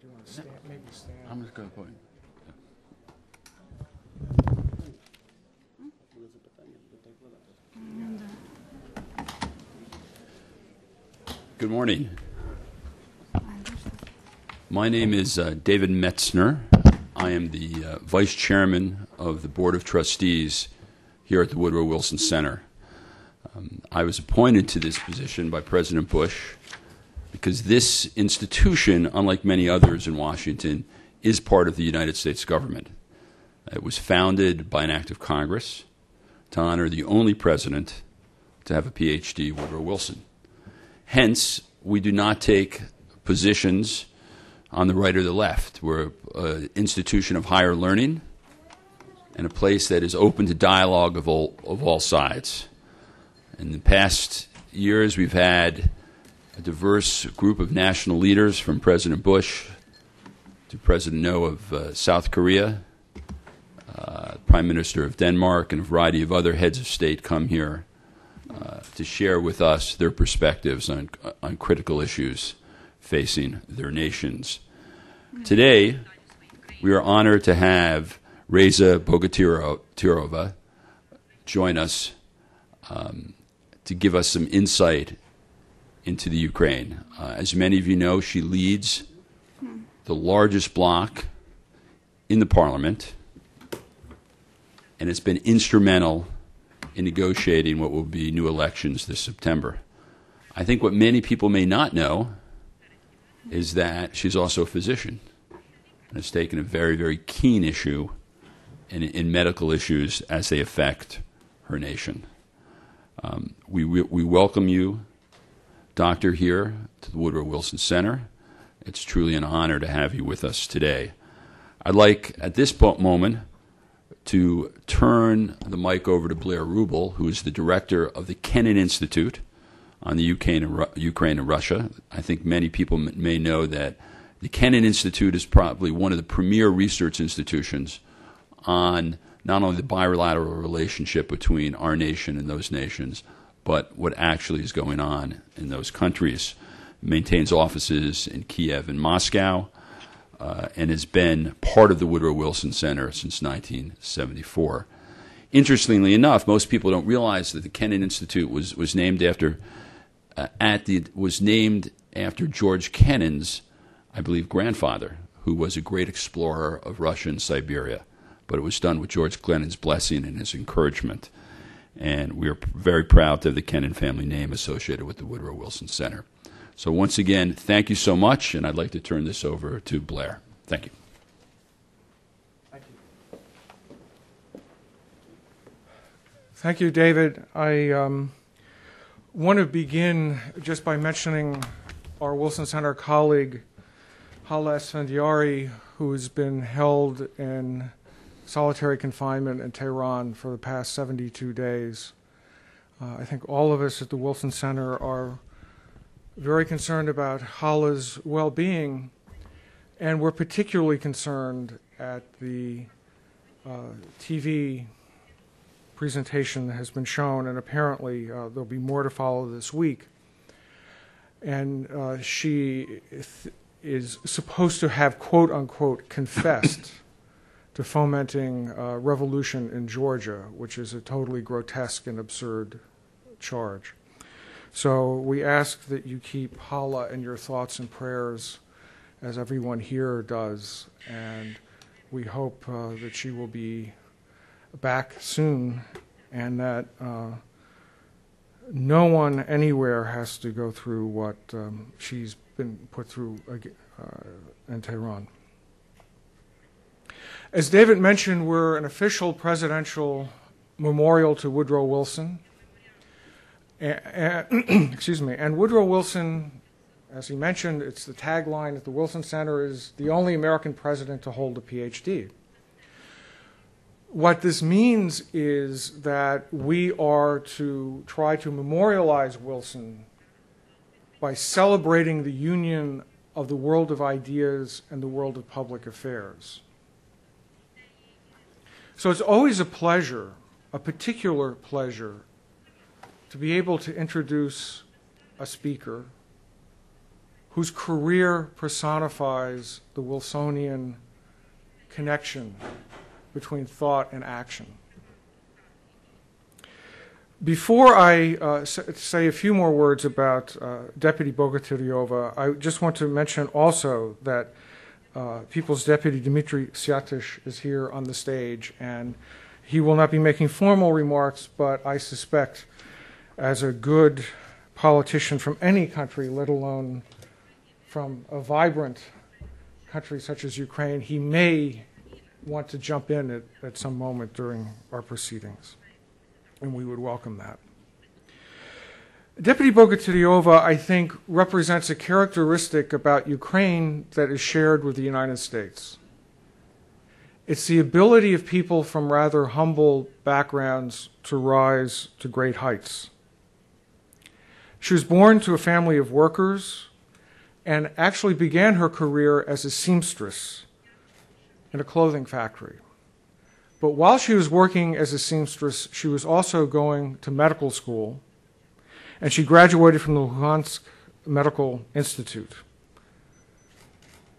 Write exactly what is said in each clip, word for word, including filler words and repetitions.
Do you want to stand? No. Maybe stand. I'm just going to point. Good morning. My name is uh, David Metzner. I am the uh, Vice Chairman of the Board of Trustees here at the Woodrow Wilson Center. Um, I was appointed to this position by President Bush because this institution, unlike many others in Washington, is part of the United States government. It was founded by an act of Congress to honor the only president to have a P H D, Woodrow Wilson. Hence, we do not take positions on the right or the left. We're an institution of higher learning and a place that is open to dialogue of all, of all sides. In the past years, we've had a diverse group of national leaders, from President Bush to President No of uh, South Korea, uh, Prime Minister of Denmark, and a variety of other heads of state come here uh, to share with us their perspectives on, on critical issues facing their nations. Today, we are honored to have Raisa Bogatyrova join us um, to give us some insight into the Ukraine. Uh, as many of you know, she leads the largest bloc in the parliament and has been instrumental in negotiating what will be new elections this September. I think what many people may not know is that she's also a physician and has taken a very, very keen issue in, in medical issues as they affect her nation. Um, we, we, we welcome you, Doctor, here to the Woodrow Wilson Center. It's truly an honor to have you with us today. I'd like, at this moment, to turn the mic over to Blair Rubel, who is the director of the Kennan Institute on the Ukraine and, Ru Ukraine and Russia. I think many people m may know that the Kennan Institute is probably one of the premier research institutions on not only the bilateral relationship between our nation and those nations, but what actually is going on in those countries. It maintains offices in Kiev and Moscow uh, and has been part of the Woodrow Wilson Center since nineteen seventy-four. Interestingly enough, most people don't realize that the Kennan Institute was, was named after Uh, at the, was named after George Kennan's, I believe, grandfather, who was a great explorer of Russia and Siberia. But it was done with George Kennan's blessing and his encouragement. And we are very proud to have the Kennan family name associated with the Woodrow Wilson Center. So once again, thank you so much, and I'd like to turn this over to Blair. Thank you. Thank you, thank you David. I... Um I want to begin just by mentioning our Wilson Center colleague, Hala Sandyari, who has been held in solitary confinement in Tehran for the past seventy-two days. Uh, I think all of us at the Wilson Center are very concerned about Hala's well-being, and we're particularly concerned at the uh, T V presentation that has been shown, and apparently uh, there'll be more to follow this week. And uh, she th is supposed to have, quote unquote, confessed to fomenting uh, revolution in Georgia, which is a totally grotesque and absurd charge. So we ask that you keep Hala in your thoughts and prayers, as everyone here does, and we hope uh, that she will be back soon, and that uh, no one anywhere has to go through what um, she's been put through uh, in Tehran. As David mentioned, we're an official presidential memorial to Woodrow Wilson. And, and, excuse me. And Woodrow Wilson, as he mentioned, it's the tagline at the Wilson Center, is the only American president to hold a P H D. What this means is that we are to try to memorialize Wilson by celebrating the union of the world of ideas and the world of public affairs. So it's always a pleasure, a particular pleasure, to be able to introduce a speaker whose career personifies the Wilsonian connection between thought and action. Before I uh, say a few more words about uh, Deputy Bogatyryova, I just want to mention also that uh, People's Deputy Dmitry Svyatash is here on the stage, and he will not be making formal remarks, but I suspect as a good politician from any country, let alone from a vibrant country such as Ukraine, he may want to jump in at, at some moment during our proceedings, and we would welcome that. Deputy Bogatyryova, I think, represents a characteristic about Ukraine that is shared with the United States. It's the ability of people from rather humble backgrounds to rise to great heights. She was born to a family of workers and actually began her career as a seamstress in a clothing factory. But while she was working as a seamstress, she was also going to medical school, and she graduated from the Luhansk Medical Institute.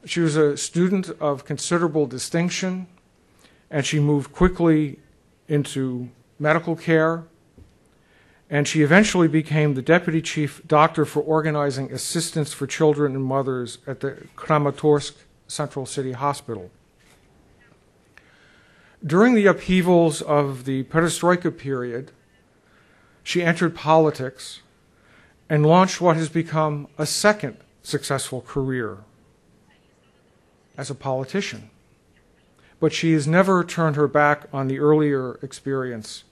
She was a student of considerable distinction, and she moved quickly into medical care, and she eventually became the deputy chief doctor for organizing assistance for children and mothers at the Kramatorsk Central City Hospital. During the upheavals of the perestroika period, she entered politics and launched what has become a second successful career as a politician. But she has never turned her back on the earlier experience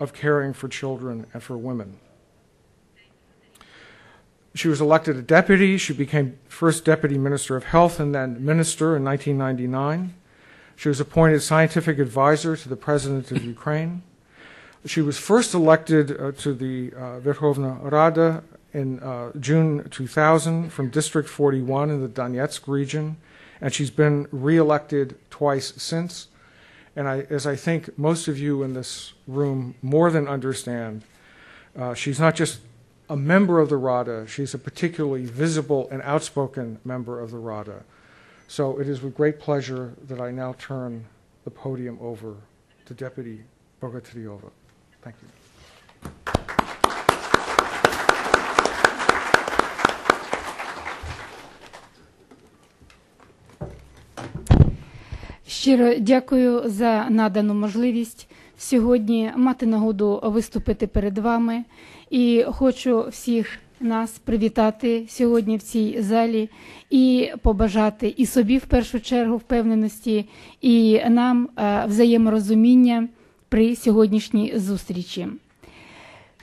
of caring for children and for women. She was elected a deputy. She became first deputy minister of health and then minister in nineteen ninety-nine. She was appointed scientific advisor to the president of Ukraine. She was first elected uh, to the uh, Verkhovna Rada in uh, June two thousand from District forty-one in the Donetsk region, and she's been re-elected twice since. And I, as I think most of you in this room more than understand, uh, she's not just a member of the Rada, she's a particularly visible and outspoken member of the Rada. So it is with great pleasure that I now turn the podium over to Deputy Bogatyryova. Thank you. Щиро дякую за надану можливість сьогодні мати нагоду виступити перед вами. І хочу всіх нас привітати сьогодні в цій залі і побажати і собі в першу чергу впевненості, і нам взаєморозуміння при сьогоднішній зустрічі.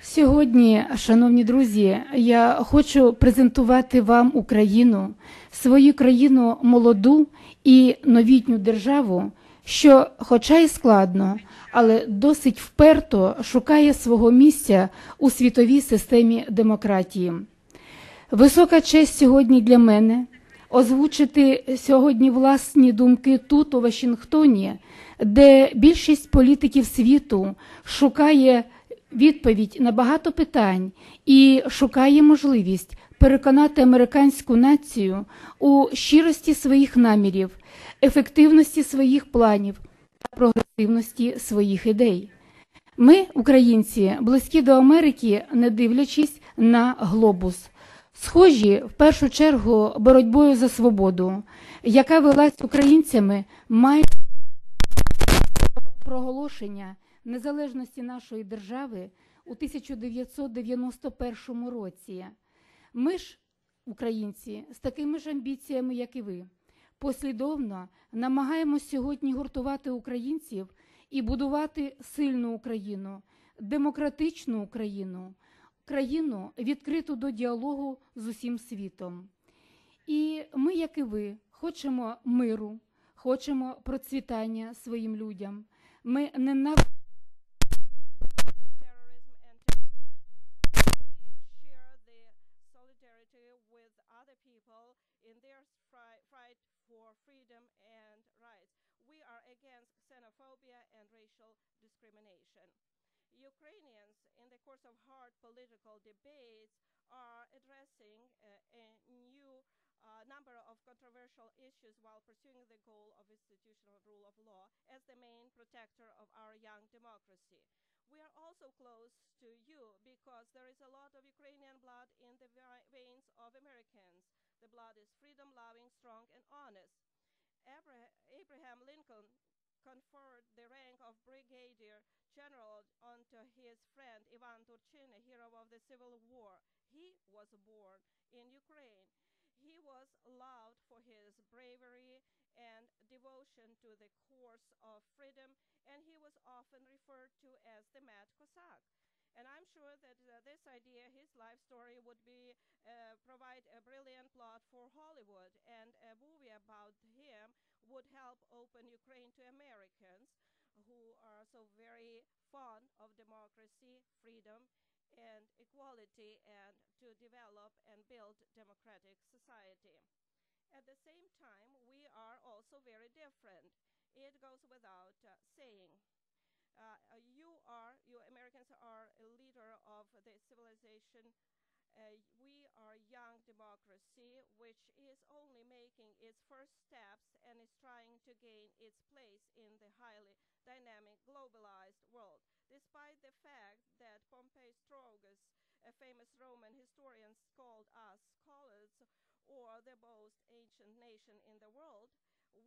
Сьогодні, шановні друзі, я хочу презентувати вам Україну, свою країну молоду і новітню державу, що, хоча й складно, але досить вперто шукає свого місця у світовій системі демократії. Висока честь сьогодні для мене озвучити сьогодні власні думки тут, у Вашингтоні, де більшість політиків світу шукає відповідь на багато питань і шукає можливість переконати американську націю у щирості своїх намірів, ефективності своїх планів та прогресивності своїх ідей. Ми, українці, близькі до Америки, не дивлячись на глобус. Схожі, в першу чергу, боротьбою за свободу, яка велась українцями майже проголошення незалежності нашої держави у тисяча дев'ятсот дев'яносто першому році. Ми ж, українці, з такими ж амбіціями, як і ви, послідовно намагаємось сьогодні гуртувати українців і будувати сильну Україну, демократичну Україну, країну, відкриту до діалогу з усім світом. І ми, як і ви, хочемо миру, хочемо процвітання своїм людям. Ми ненавидимо Ukrainians, in the course of hard political debates, are addressing uh, a new uh, number of controversial issues while pursuing the goal of institutional rule of law as the main protector of our young democracy. We are also close to you because there is a lot of Ukrainian blood in the veins of Americans. The blood is freedom-loving, strong, and honest. Abra- Abraham Lincoln conferred the rank of brigadier general onto his friend Ivan Turchin, a hero of the Civil War. He was born in Ukraine. He was loved for his bravery and devotion to the cause of freedom, and he was often referred to as the Mad Cossack. And I'm sure that uh, this idea, his life story, would be uh, provide a brilliant plot for Hollywood, and a movie about him would help open Ukraine to Americans who are so very fond of democracy, freedom, and equality, and to develop and build democratic society. At the same time, we are also very different. It goes without uh, saying. Uh, you are, you Americans are a leader of the civilization. Uh, we are young democracy, which is only making its first steps and is trying to gain its place in the highly dynamic, globalized world. Despite the fact that Pompeius Trogus, a famous Roman historian, called us scholars or the most ancient nation in the world,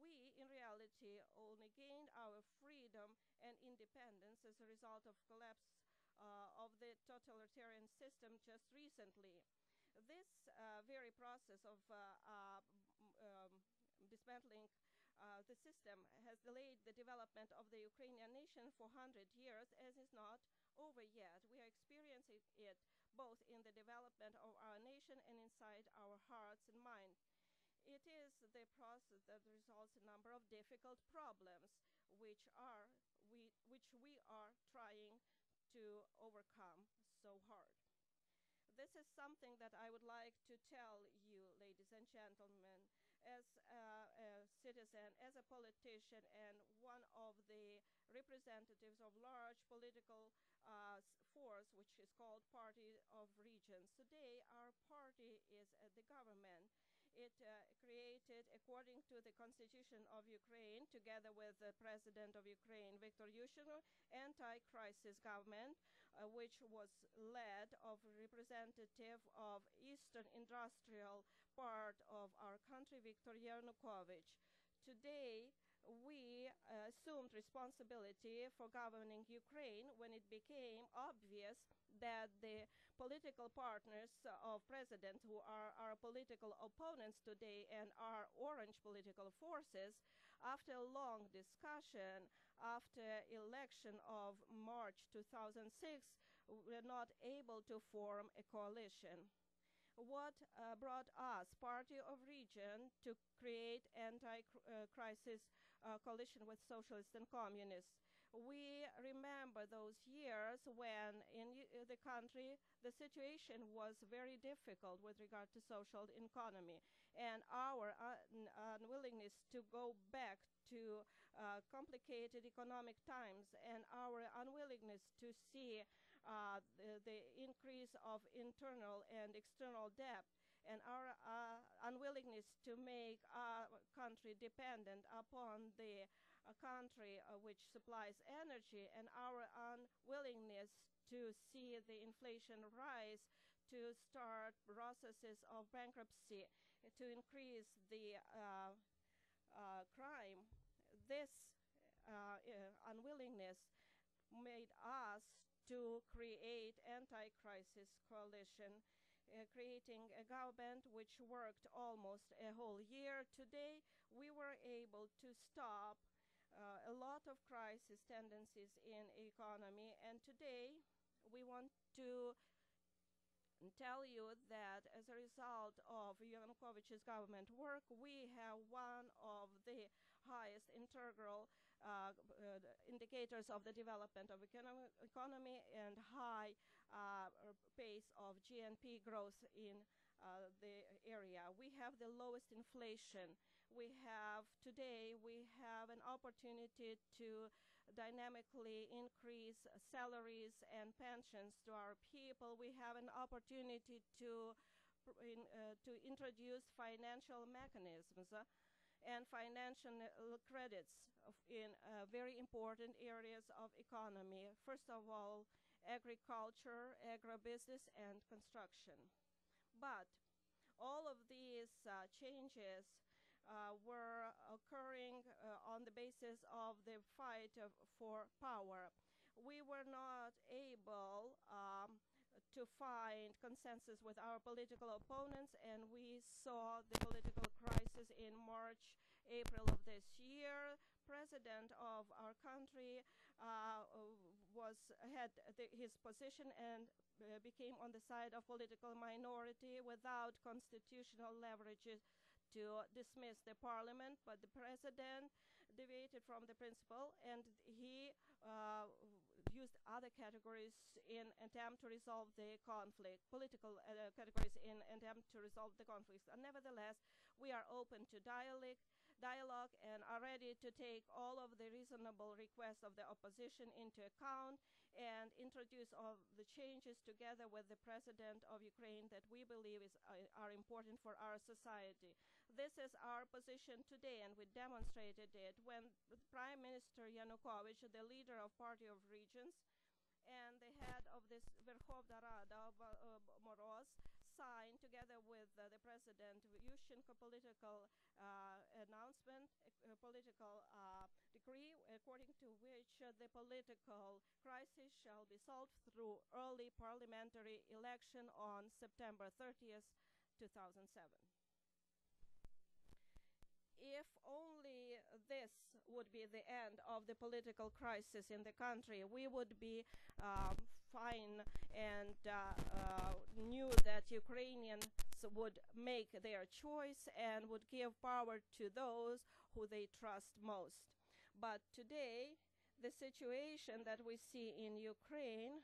we, in reality, only gained our freedom and independence as a result of collapse Uh, of the totalitarian system just recently. This uh, very process of uh, uh, um, dismantling uh, the system has delayed the development of the Ukrainian nation for one hundred years, as is not over yet. We are experiencing it both in the development of our nation and inside our hearts and minds. It is the process that results in a number of difficult problems which are we which we are trying to overcome so hard. This is something that I would like to tell you, ladies and gentlemen, as uh, a citizen, as a politician, and one of the representatives of large political uh, force, which is called Party of Regions. Today, our party is at the government. It uh, created, according to the Constitution of Ukraine, together with the President of Ukraine, Viktor Yushchenko, anti-crisis government, uh, which was led of representatives representative of Eastern industrial part of our country, Viktor Yanukovych. Today, we uh, assumed responsibility for governing Ukraine when it became obvious that the political partners of President, who are our political opponents today and are orange political forces, after a long discussion, after election of March two thousand six, were not able to form a coalition. What uh, brought us, Party of Regions, to create anti-crisis uh, coalition with socialists and communists? We remember those years when in the country the situation was very difficult with regard to social economy, and our un unwillingness to go back to uh, complicated economic times, and our unwillingness to see uh, the, the increase of internal and external debt, and our uh, unwillingness to make our country dependent upon the uh, country uh, which supplies energy, and our unwillingness to see the inflation rise, to start processes of bankruptcy, to increase the uh, Uh, crime. This uh, uh, unwillingness made us to create anti-crisis coalition, uh, creating a government which worked almost a whole year. Today, we were able to stop uh, a lot of crisis tendencies in economy, and today we want to tell you that as a result of Yanukovych's government work, we have one of the highest integral uh, uh, indicators of the development of economy, economy and high uh, pace of G N P growth in uh, the area. We have the lowest inflation. We have today, we have an opportunity to dynamically increase salaries and pensions to our people. We have an opportunity to, in, uh, to introduce financial mechanisms uh, and financial credits of in uh, very important areas of economy. First of all, agriculture, agribusiness, and construction. But all of these uh, changes uh, were occurring uh, on the basis of the fight of, for power. We were not able um, to find consensus with our political opponents, and we saw the political crisis in March, April of this year. President of our country uh, was had the, his position and uh, became on the side of political minority without constitutional leverages to dismiss the parliament, but the president deviated from the principle, and he uh, used other categories in attempt to resolve the conflict, political uh, categories in attempt to resolve the conflicts. And nevertheless, we are open to dialogue, dialogue and are ready to take all of the reasonable requests of the opposition into account and introduce all the changes together with the president of Ukraine that we believe is, uh, are important for our society. This is our position today, and we demonstrated it when Prime Minister Yanukovych, the leader of Party of Regions, and the head of this Verkhovna Rada of uh, Moroz signed, together with uh, the President Yushchenko, political uh, announcement, a political uh, decree, according to which uh, the political crisis shall be solved through early parliamentary election on September thirtieth, two thousand seven. If only this would be the end of the political crisis in the country, we would be um, fine and uh, uh, knew that Ukrainians would make their choice and would give power to those who they trust most. But today, the situation that we see in Ukraine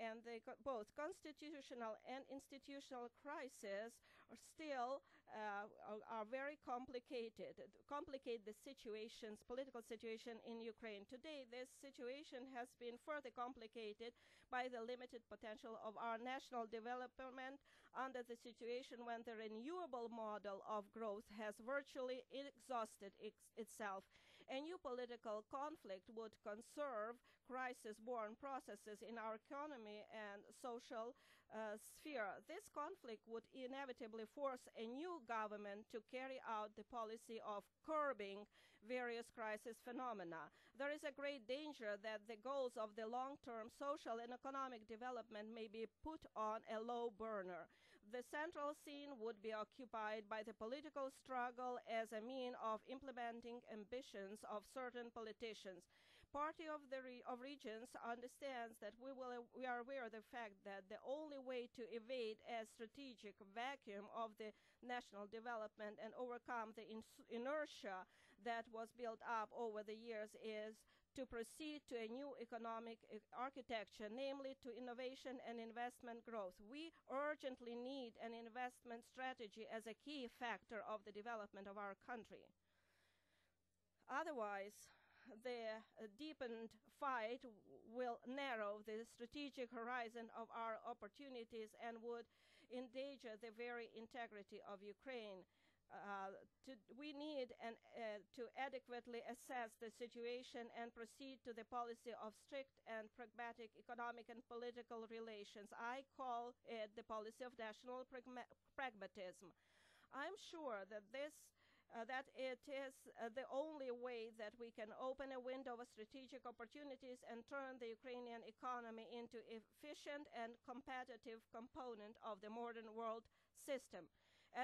and the co both constitutional and institutional crises are still uh, are, are very complicated, complicate the situations, political situation in Ukraine. Today, this situation has been further complicated by the limited potential of our national development under the situation when the renewable model of growth has virtually exhausted ex itself. A new political conflict would conserve crisis-born processes in our economy and social uh, sphere. This conflict would inevitably force a new government to carry out the policy of curbing various crisis phenomena. There is a great danger that the goals of the long-term social and economic development may be put on a low burner. The central scene would be occupied by the political struggle as a means of implementing ambitions of certain politicians. Party of the re of Regions understands that we will we are aware of the fact that the only way to evade a strategic vacuum of the national development and overcome the inertia that was built up over the years is to proceed to a new economic architecture, namely to innovation and investment growth. We urgently need an investment strategy as a key factor of the development of our country. Otherwise, the deepened fight will narrow the strategic horizon of our opportunities and would endanger the very integrity of Ukraine. Uh, to, we need an, uh, to adequately assess the situation and proceed to the policy of strict and pragmatic economic and political relations. I call it the policy of national pragma pragmatism. I'm sure that this Uh, that it is uh, the only way that we can open a window of strategic opportunities and turn the Ukrainian economy into an efficient and competitive component of the modern world system.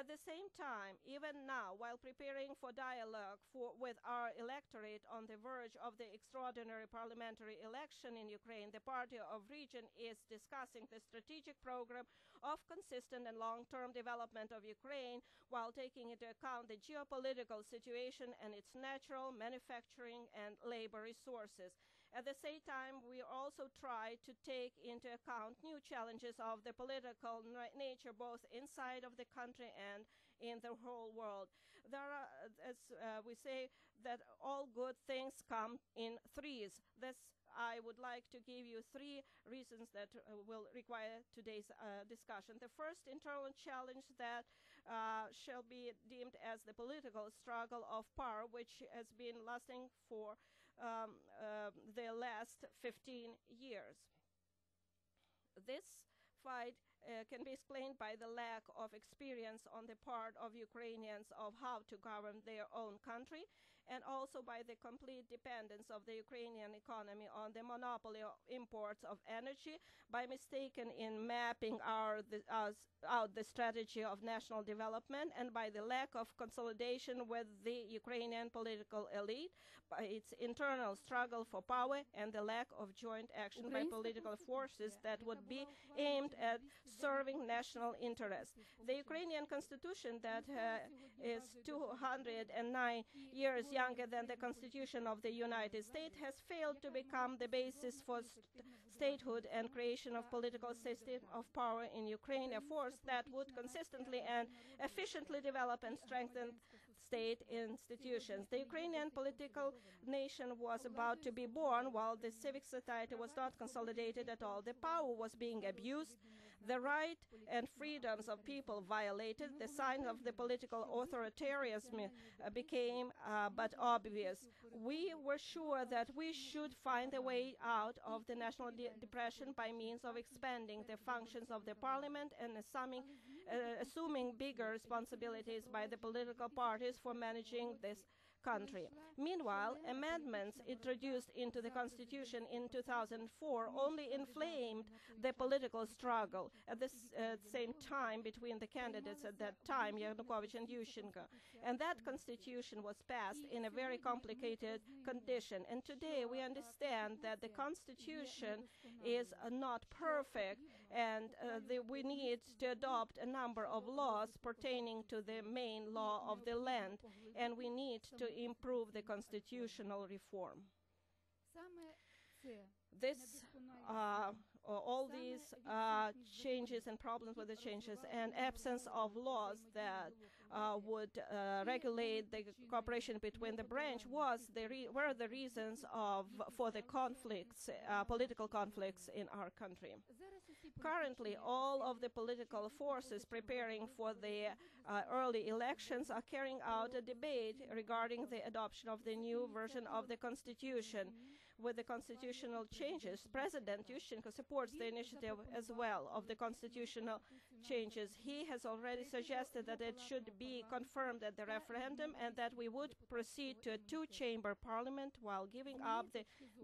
At the same time, even now, while preparing for dialogue for, with our electorate on the verge of the extraordinary parliamentary election in Ukraine, the Party of Regions is discussing the strategic program of consistent and long-term development of Ukraine while taking into account the geopolitical political situation and its natural manufacturing and labor resources. At the same time, we also try to take into account new challenges of the political nature both inside of the country and in the whole world. There are, as uh, we say, that all good things come in threes. This I would like to give you three reasons that uh, will require today's uh, discussion. The first internal challenge that uh, shall be deemed as the political struggle of power, which has been lasting for um, uh, the last fifteen years. This fight uh, can be explained by the lack of experience on the part of Ukrainians of how to govern their own country, and also by the complete dependence of the Ukrainian economy on the monopoly of imports of energy, by mistaken in mapping our, the, our, out the strategy of national development, and by the lack of consolidation with the Ukrainian political elite, by its internal struggle for power, and the lack of joint action by political forces that would be aimed at serving national interests. The Ukrainian constitution that uh, is two hundred nine years younger than the constitution of the United States has failed to become the basis for st statehood and creation of political system of power in Ukraine, a force that would consistently and efficiently develop and strengthen state institutions. The Ukrainian political nation was about to be born while the civic society was not consolidated at all. The power was being abused, the right and freedoms of people violated, the signs of the political authoritarianism became uh, but obvious. We were sure that we should find a way out of the national de depression by means of expanding the functions of the parliament and assuming, uh, assuming bigger responsibilities by the political parties for managing this country. Meanwhile, amendments introduced into the Constitution in two thousand four only inflamed the political struggle at the uh, same time between the candidates at that time, Yanukovych and Yushchenko. And that Constitution was passed in a very complicated condition. And today we understand that the Constitution is uh, not perfect, and uh, the, we need to adopt a number of laws pertaining to the main law of the land, and we need to improve the constitutional reform. This, uh, all these uh, changes and problems with the changes and absence of laws that uh, would uh, regulate the cooperation between the branch was the re were the reasons of for the conflicts, uh, political conflicts in our country. Currently, all of the political forces preparing for the uh, early elections are carrying out a debate regarding the adoption of the new version of the Constitution. With the constitutional changes, President Yushchenko supports the initiative as well of the constitutional changes. He has already suggested that it should be confirmed at the referendum and that we would proceed to a two-chamber parliament while giving up the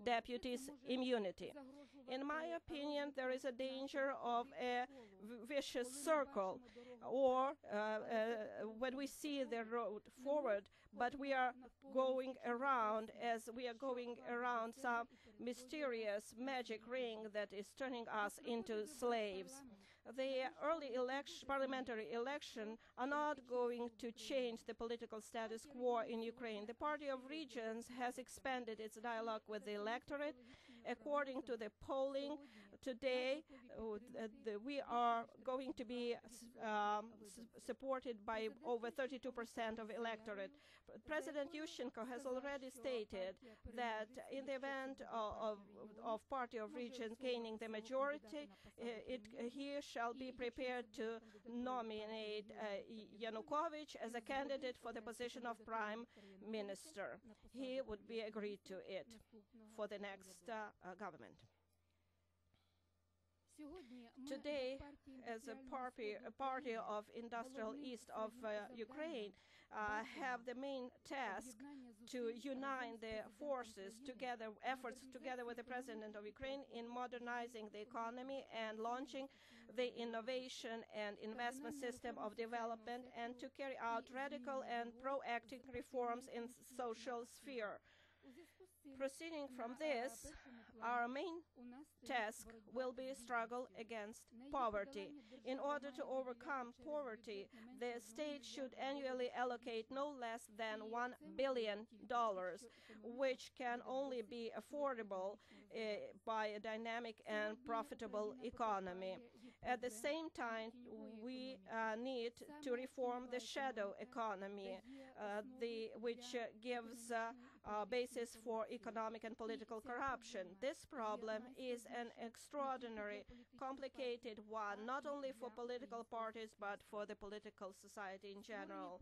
deputies' immunity. In my opinion, there is a danger of a vicious circle, or uh, uh, when we see the road forward, but we are going around as we are going around some mysterious magic ring that is turning us into slaves. The early election, parliamentary election are not going to change the political status quo in Ukraine. The Party of Regions has expanded its dialogue with the electorate. According to the polling today, we are going to be um, supported by over thirty-two percent of electorate. President Yushchenko has already stated that in the event Of, of Party of Regions gaining the majority, it, it, he shall be prepared to nominate uh, Yanukovych as a candidate for the position of Prime Minister. He would be agreed to it for the next uh, uh, government. Today, as a party, a party of industrial east of uh, Ukraine, uh, have the main task to unite the forces together, efforts together with the President of Ukraine in modernizing the economy and launching the innovation and investment system of development, and to carry out radical and proactive reforms in social sphere. Proceeding from this, our main task will be a struggle against poverty. In order to overcome poverty, the state should annually allocate no less than one billion dollars, which can only be affordable uh, by a dynamic and profitable economy. At the same time, we uh, need to reform the shadow economy, uh, the, which uh, gives a uh, uh, basis for economic and political corruption. This problem is an extraordinary, complicated one, not only for political parties, but for the political society in general.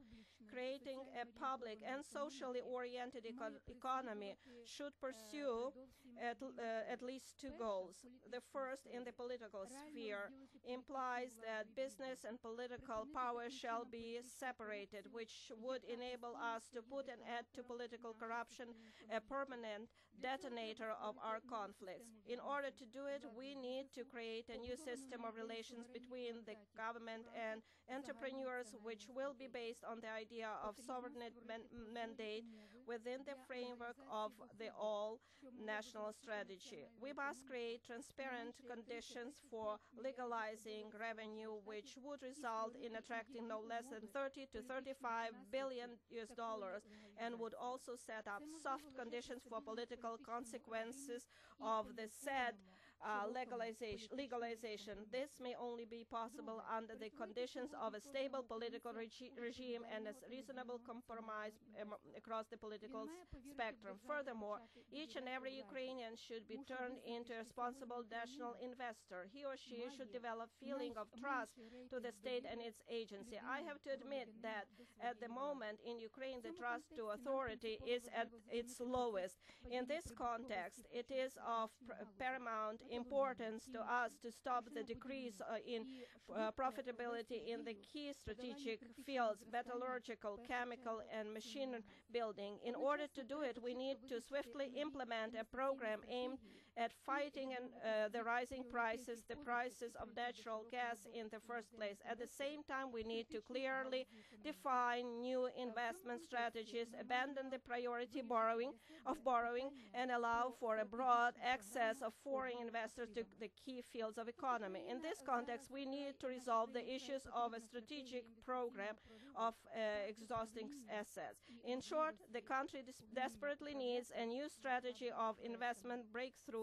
Creating a public and socially oriented eco economy should pursue at, uh, at least two goals. The first, in the political sphere, implies that business and political power shall be separated, which would enable us to put an end to political corruption, a permanent detonator of our conflicts. In order to do it, we need to create a new system of relations between the government and entrepreneurs, which will be based on the idea of sovereign man mandate within the framework of the all-national strategy. We must create transparent conditions for legalizing revenue, which would result in attracting no less than thirty to thirty-five billion U S dollars, and would also set up soft conditions for political consequences of the said uh, legalization, legalization. This may only be possible under the conditions of a stable political regi regime and a reasonable compromise um, across the political spectrum. Furthermore, each and every Ukrainian should be turned into a responsible national investor. He or she should develop a feeling of trust to the state and its agency. I have to admit that at the moment in Ukraine, the trust to authority is at its lowest. In this context, it is of paramount importance to us to stop the decrease uh, in uh, profitability in the key strategic fields, metallurgical, chemical, and machine building. In order to do it, we need to swiftly implement a program aimed at fighting and, uh, the rising prices, the prices of natural gas in the first place. At the same time, we need to clearly define new investment strategies, abandon the priority borrowing of borrowing, and allow for a broad access of foreign investors to the key fields of economy. In this context, we need to resolve the issues of a strategic program of uh, exhausting assets. In short, the country desperately needs a new strategy of investment breakthrough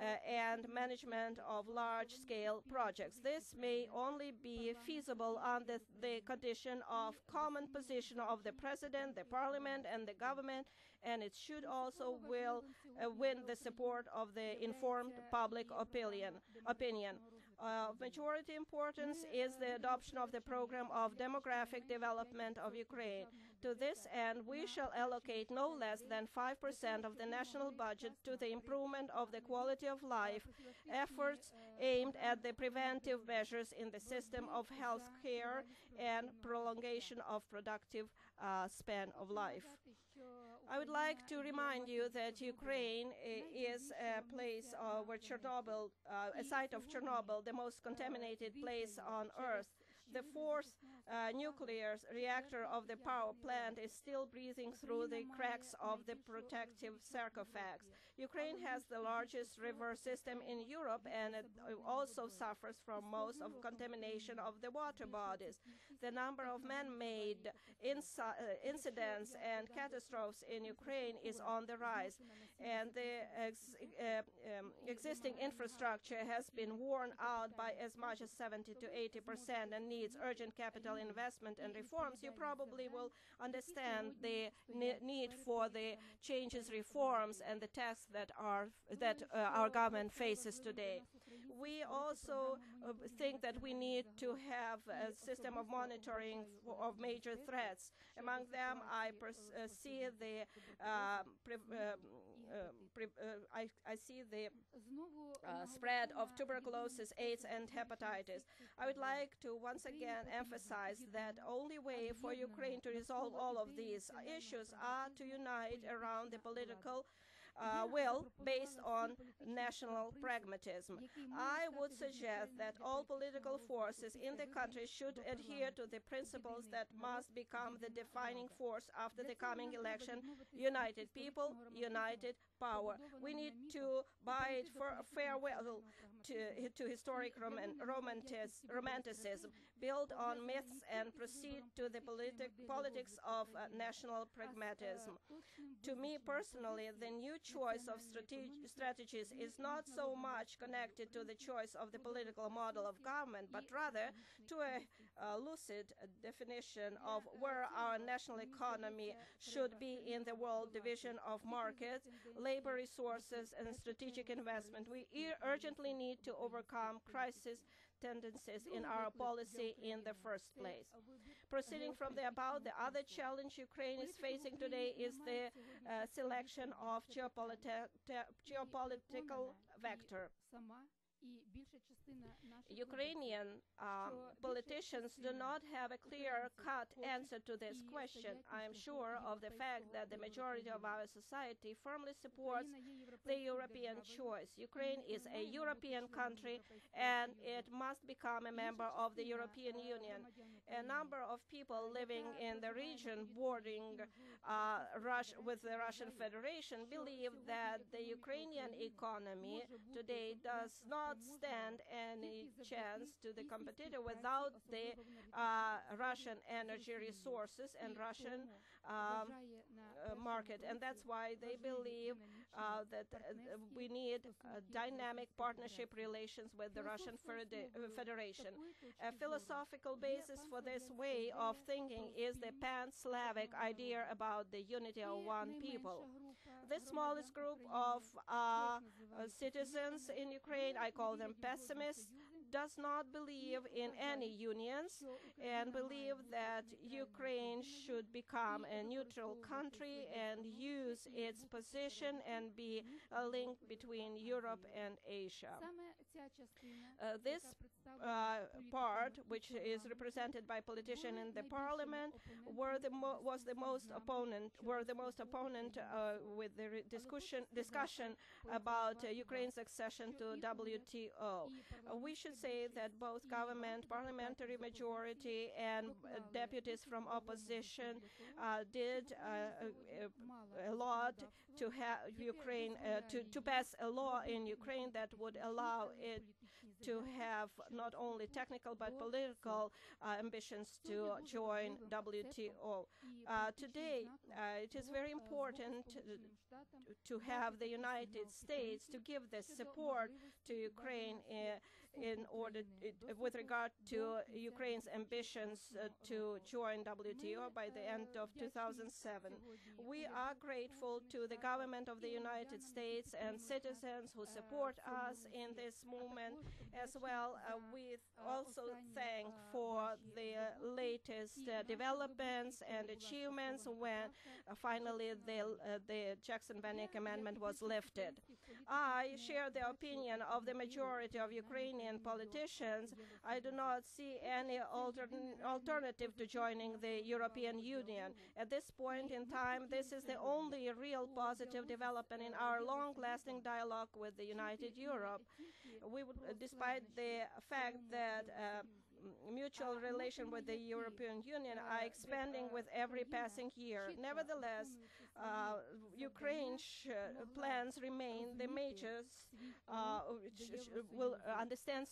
uh, and management of large-scale projects. This may only be feasible under the condition of common position of the President, the Parliament, and the government, and it should also will uh, win the support of the informed public opinion. opinion. Uh, of majority importance is the adoption of the program of demographic development of Ukraine. To this end, we shall allocate no less than five percent of the national budget to the improvement of the quality of life, efforts aimed at the preventive measures in the system of health care and prolongation of productive uh, span of life. I would like to remind you that Ukraine is a place uh, where Chernobyl, uh, a site of Chernobyl, the most contaminated place on Earth. The fourth uh, nuclear reactor of the power plant is still breathing through the cracks of the protective sarcophags. Ukraine has the largest river system in Europe, and it also suffers from most of contamination of the water bodies. The number of man-made uh, incidents and catastrophes in Ukraine is on the rise, and the ex uh, um, existing infrastructure has been worn out by as much as seventy to eighty percent and needs urgent capital investment and reforms. You probably will understand the ne need for the changes, reforms, and the tasks that are that uh, our government faces today. We also uh, think that we need to have a system of monitoring of major threats. Among them, I uh, see the uh, pre uh, Uh, pre uh, I, I see the uh, spread of tuberculosis, AIDS, and hepatitis. I would like to once again emphasize that the only way for Ukraine to resolve all of these issues are to unite around the political Uh, will based on national pragmatism. I would suggest that all political forces in the country should adhere to the principles that must become the defining force after the coming election: united people, united power. We need to bid farewell to, to historic roman, romantic, romanticism. build on myths and proceed to the politi politics of uh, national pragmatism. To me personally, the new choice of strate strategies is not so much connected to the choice of the political model of government, but rather to a uh, lucid definition of where our national economy should be in the world division of markets, labor resources, and strategic investment. We e urgently need to overcome crisis tendencies in our policy in the first place. Proceeding from the above, the other challenge Ukraine is facing today is the uh, selection of geopoliti geopolitical vector. Ukrainian um, politicians do not have a clear-cut answer to this question. I am sure of the fact that the majority of our society firmly supports the European choice. Ukraine is a European country, and it must become a member of the European Union. A number of people living in the region bordering uh, Rus with the Russian Federation believe that the Ukrainian economy today does not stand any chance to the competitor without the uh, Russian energy resources and Russian um, uh, market. And that's why they believe uh, that uh, we need uh, dynamic partnership relations with the Russian Federation. A philosophical basis for this way of thinking is the pan-Slavic idea about the unity of one people. The smallest group of uh, uh, citizens in Ukraine, I call them pessimists, does not believe in any unions and believe that Ukraine should become a neutral country and use its position and be a link between Europe and Asia. Uh, this uh, part, which is represented by politicians in the parliament, were the mo was the most opponent, were the most opponent uh, with the discussion discussion about uh, Ukraine's accession to W T O. Uh, we should say that both government, parliamentary majority, and uh, deputies from opposition uh, did uh, a, a lot to have Ukraine uh, to, to pass a law in Ukraine that would allow it to have not only technical but political uh, ambitions to join W T O. Uh, today, uh, it is very important to, to have the United States to give this support to Ukraine uh, in order uh, with regard to Ukraine's ambitions uh, to join W T O by the end of two thousand seven. We are grateful to the government of the United States and citizens who support us in this movement as well. Uh, we also thank for the latest uh, developments and achievements when uh, finally the, uh, the Jackson-Vanik amendment was lifted. I share the opinion of the majority of Ukrainian politicians. I do not see any altern alternative to joining the European Union. At this point in time, this is the only real positive development in our long-lasting dialogue with the United Europe. We would, despite the fact that uh, mutual relation with the European Union are expanding with every passing year. Nevertheless, uh, Ukraine's uh, plans remain the majors uh, will understand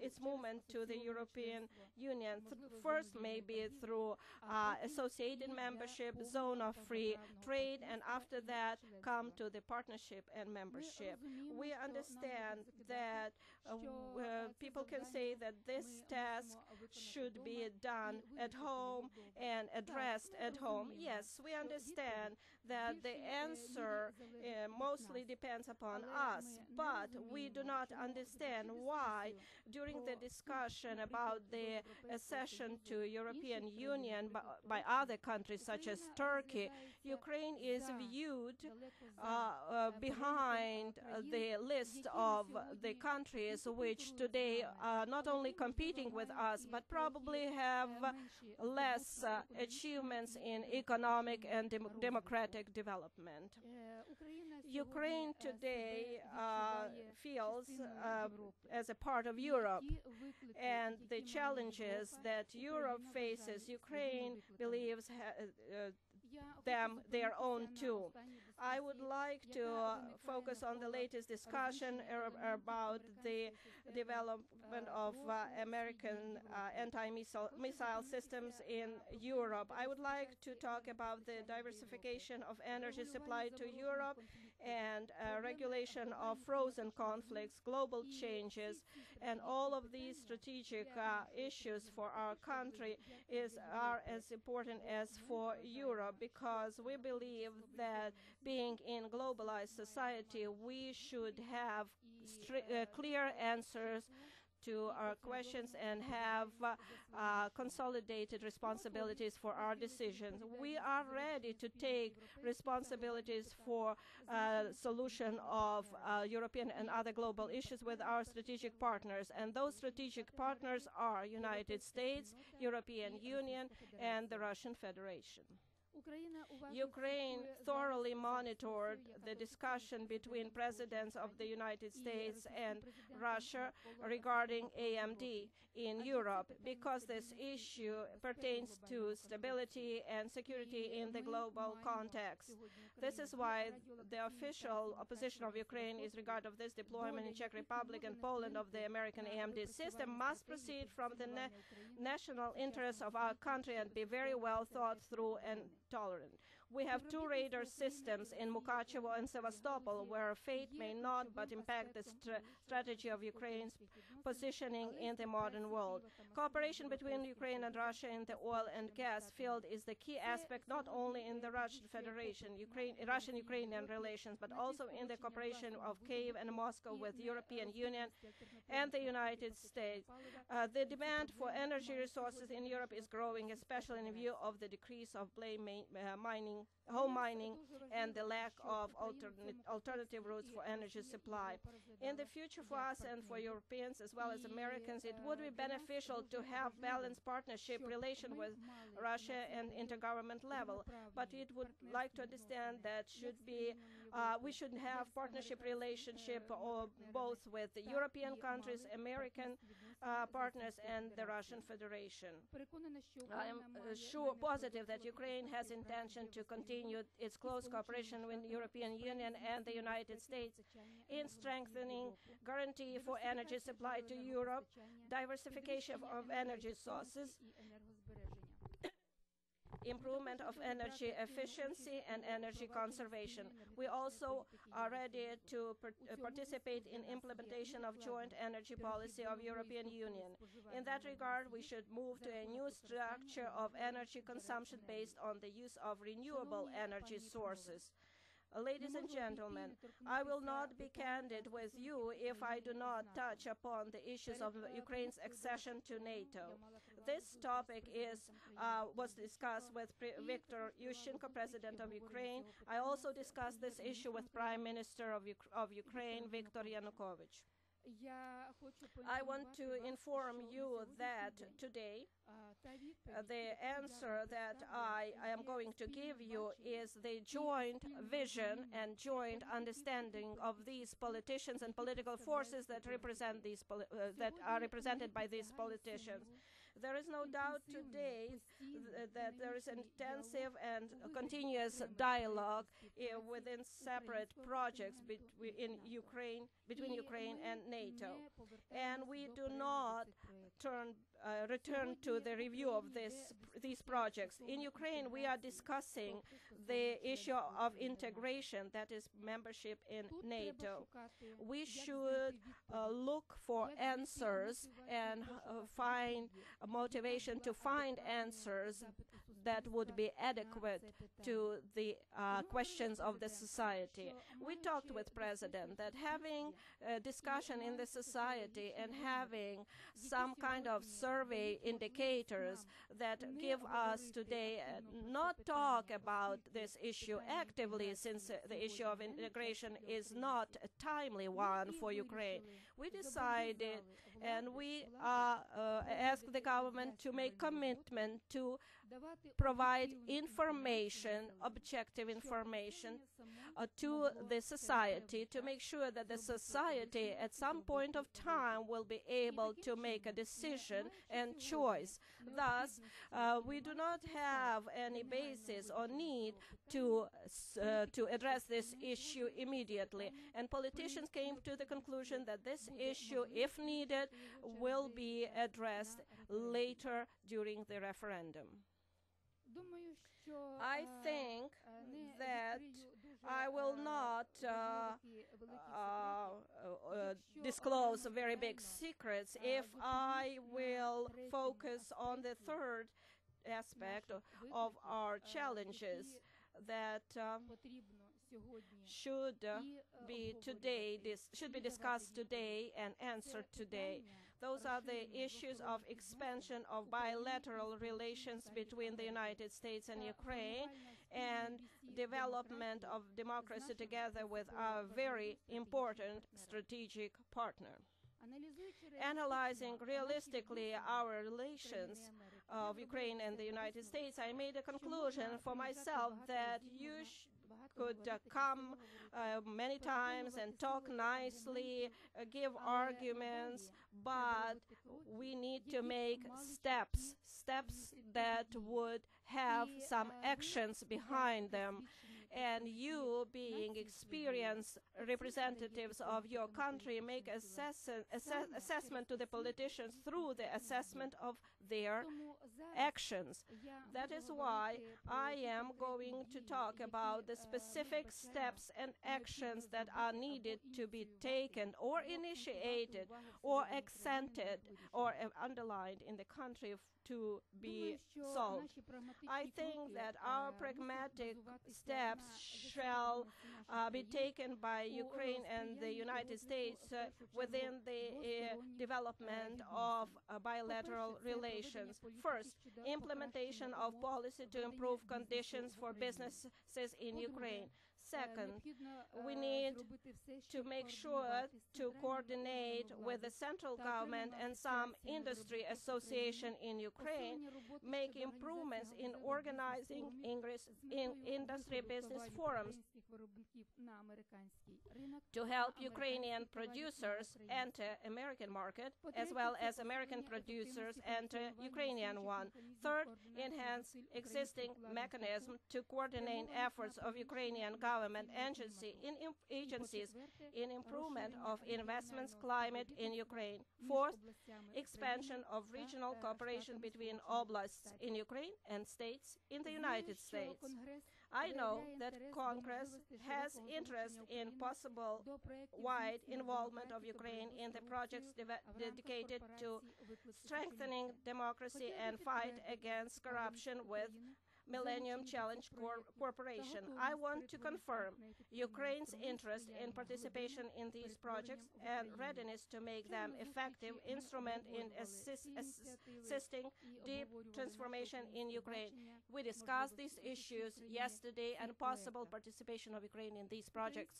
its movement to the European Union, first maybe through uh, associated membership, zone of free trade, and after that come to the partnership and membership. We understand that uh, uh, people can say that this task should be done at home and addressed at home. Yes, we understand that the answer uh, mostly depends upon us, but we do not understand why during the discussion about the accession to European Union by, by other countries such as Turkey, Ukraine is viewed uh, uh, behind uh, the list of the countries which today are not only competing with us, but probably have less uh, achievements in economic and dem democratic development. Ukraine today uh, feels uh, as a part of Europe, and the challenges that Europe faces, Ukraine believes ha uh, them their own too. I would like to uh, focus on the latest discussion er about the development of uh, American uh, anti-missile missile systems in Europe. I would like to talk about the diversification of energy supply to Europe and uh, regulation of frozen conflicts, global changes, and all of these strategic uh, issues for our country is are as important as for Europe, because we believe that being in globalized society, we should have uh, clear answers to our questions and have uh, uh, consolidated responsibilities for our decisions. We are ready to take responsibilities for uh, solution of uh, European and other global issues with our strategic partners. And those strategic partners are United States, European Union, and the Russian Federation. Ukraine thoroughly monitored the discussion between presidents of the United States and Russia regarding A M D in Europe, because this issue pertains to stability and security in the global context. This is why the official opposition of Ukraine is regard of this deployment in Czech Republic and Poland of the American A M D system must proceed from the na national interests of our country and be very well thought through and tolerant. We have two radar systems in Mukachevo and Sevastopol, where fate may not but impact the st strategy of Ukraine's positioning in the modern world. Cooperation between Ukraine and Russia in the oil and gas field is the key aspect not only in the Russian Federation, Ukraine, Russian-Ukrainian relations, but also in the cooperation of Kyiv and Moscow with the European Union and the United States. Uh, the demand for energy resources in Europe is growing, especially in view of the decrease of blame mining, coal mining, and the lack of alternate, alternative routes for energy supply. In the future for us and for Europeans as well as Americans, it would be beneficial to have balanced partnership relation with Russia and intergovernment level, but it would like to understand that should be, uh, we should have partnership relationship or both with the European countries, American uh, partners, and the Russian Federation. I am uh, sure, positive that Ukraine has intention to continue its close cooperation with the European Union and the United States in strengthening guarantee for energy supply to Europe, diversification of energy sources, improvement of energy efficiency and energy conservation. We also are ready to per, uh, participate in implementation of joint energy policy of European Union. In that regard, we should move to a new structure of energy consumption based on the use of renewable energy sources. Ladies and gentlemen, I will not be candid with you if I do not touch upon the issues of Ukraine's accession to NATO. This topic is, uh, was discussed with Pre Viktor Yushchenko, President of Ukraine. I also discussed this issue with Prime Minister of, U of Ukraine, Viktor Yanukovych. I want to inform you that today, Uh, the answer that I, I am going to give you is the joint vision and joint understanding of these politicians and political forces that represent these poli uh, that are represented by these politicians. There is no doubt today th that there is intensive and continuous dialogue uh, within separate projects in Ukraine between Ukraine and NATO, and we do not turn uh, return to the review of this, these projects. In Ukraine, we are discussing the issue of integration, that is membership in NATO. We should uh, look for answers and uh, find a motivation to find answers that would be adequate to the uh, questions of the society. We talked with President that having a discussion in the society and having some kind of survey indication indicators that give us today uh, not talk about this issue actively, since uh, the issue of integration is not a timely one for Ukraine. We decided and we uh, uh, asked the government to make commitment to provide information, objective information uh, to the society, to make sure that the society at some point of time will be able to make a decision and choice. Thus, uh, we do not have any basis or need to, uh, to address this issue immediately. And politicians came to the conclusion that this issue, if needed, will be addressed later during the referendum. I think that I will not uh, uh, uh, disclose very big secrets if I will focus on the third aspect of our challenges that uh, should uh, be today this should be discussed today and answered today. Those are the issues of expansion of bilateral relations between the United States and Ukraine and development of democracy together with our very important strategic partner. Analyzing realistically our relations of Ukraine and the United States, I made a conclusion for myself that you could uh, come uh, many times and talk nicely, uh, give arguments, but we need to make steps, steps that would have some actions behind them. And you, being experienced representatives of your country, make assess assess assessment to the politicians through the assessment of their actions. That is why I am going to talk about the specific steps and actions that are needed to be taken or initiated or accented or uh, underlined in the country to be solved. I think that our pragmatic steps shall uh, be taken by Ukraine and the United States uh, within the uh, development of uh, bilateral relations. First, implementation of policy to improve conditions for businesses in Ukraine. Second, we need to make sure to coordinate with the central government and some industry association in Ukraine, make improvements in organizing in industry business forums to help Ukrainian producers enter American market as well as American producers enter Ukrainian one. Third, enhance existing mechanism to coordinate efforts of Ukrainian government agency in imp agencies in improvement of investments climate in Ukraine. Fourth, expansion of regional cooperation between oblasts in Ukraine and states in the United States. I know that Congress has interest in possible wide involvement of Ukraine in the projects de dedicated to strengthening democracy and fight against corruption with Millennium Challenge Cor Corporation. I want to confirm Ukraine's interest in participation in these projects and readiness to make them effective instrument in assist assisting deep transformation in Ukraine. We discussed these issues yesterday and possible participation of Ukraine in these projects.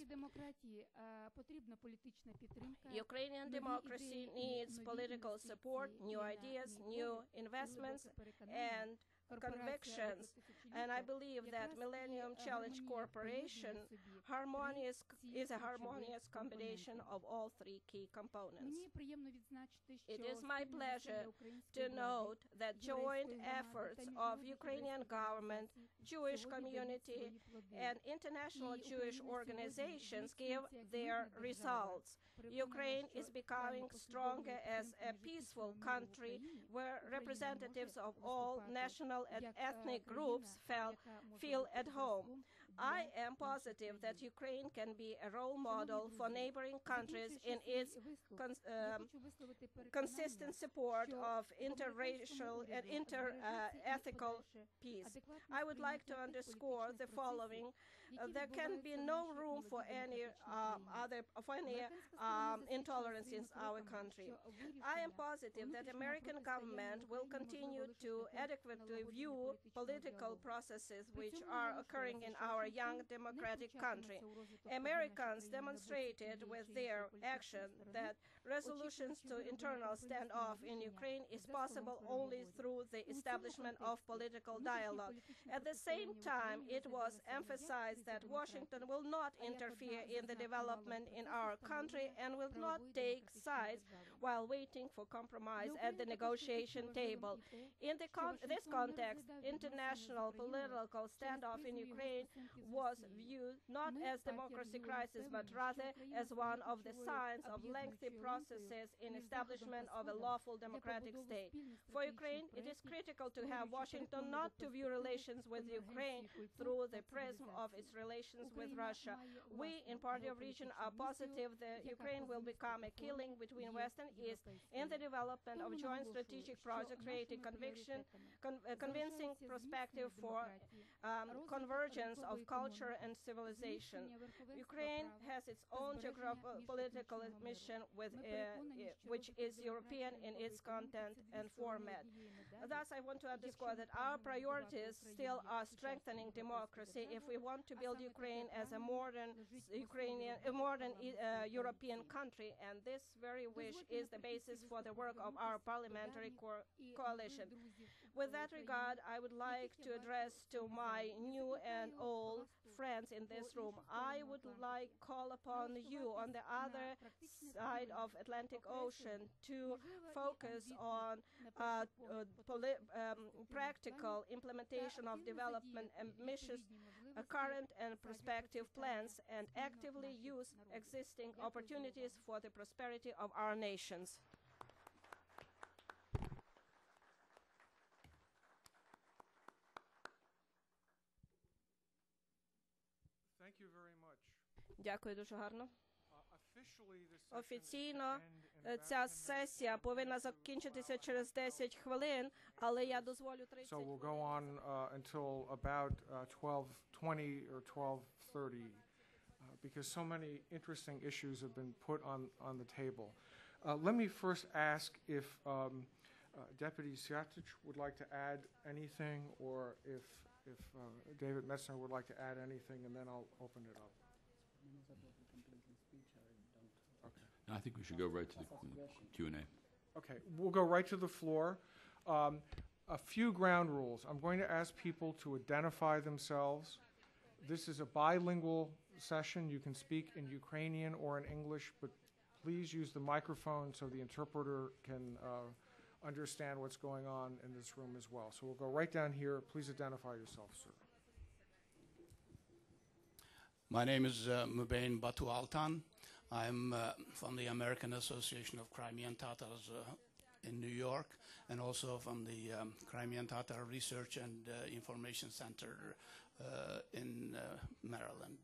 Ukrainian democracy needs political support, new ideas, new investments, and convictions, and I believe that Millennium Challenge Corporation harmonious is a harmonious combination of all three key components. It is my pleasure to note that joint efforts of Ukrainian government, Jewish community, and international Jewish organizations give their results. Ukraine is becoming stronger as a peaceful country where representatives of all national and ethnic groups felt, feel at home. I am positive that Ukraine can be a role model for neighboring countries in its cons um, consistent support of interracial and inter-ethical uh, peace. I would like to underscore the following there can be no room for any um, other for any um, intolerance in our country. I am positive that American government will continue to adequately view political processes which are occurring in our young democratic country. Americans demonstrated with their action that resolutions to internal standoff in Ukraine is possible only through the establishment of political dialogue. At the same time, it was emphasized that Washington will not interfere in the development in our country and will not take sides while waiting for compromise at the negotiation table. In the con this context, international political standoff in Ukraine was viewed not as democracy crisis, but rather as one of the signs of lengthy processes in establishment of a lawful democratic state. For Ukraine, it is critical to have Washington not to view relations with Ukraine through the prism of its relations with Russia. We in Party of Regions are positive that Ukraine will become a key link between West and East in the development of joint strategic projects, creating conviction, con uh, convincing perspective for um, convergence of culture and civilization. Ukraine has its own geopolitical mission, with, uh, which is European in its content and format. Thus, I want to underscore that our priorities still are strengthening democracy if we want to build Ukraine as a modern Ukrainian, a modern uh, European country, and this very wish is the basis for the work of our parliamentary co coalition. With that regard, I would like to address to my new and old friends in this room. I would like to call upon you on the other side of Atlantic Ocean to focus on uh, um, practical implementation of development ambitious uh, current and prospective plans, and actively use existing opportunities for the prosperity of our nations. Thank you very much. Дякую дуже гарно. Офіційно ця сесія повинна закінчитися через десять хвилин, але я дозволю тридцять. So we'll go on uh, until about uh, twelve twenty or twelve thirty uh, because so many interesting issues have been put on on the table. Uh, let me first ask if um, uh, Deputy Svyatash would like to add anything, or if if uh, David Metzner would like to add anything, and then I'll open it up. I think we should go right to the Q and A. Okay, we'll go right to the floor. Um, a few ground rules. I'm going to ask people to identify themselves. This is a bilingual session. You can speak in Ukrainian or in English, but please use the microphone so the interpreter can uh, understand what's going on in this room as well. So we'll go right down here. Please identify yourself, sir. My name is uh, Mubin Batu Altan. I'm uh, from the American Association of Crimean Tatars uh, in New York, and also from the um, Crimean Tatar Research and uh, Information Center uh, in uh, Maryland.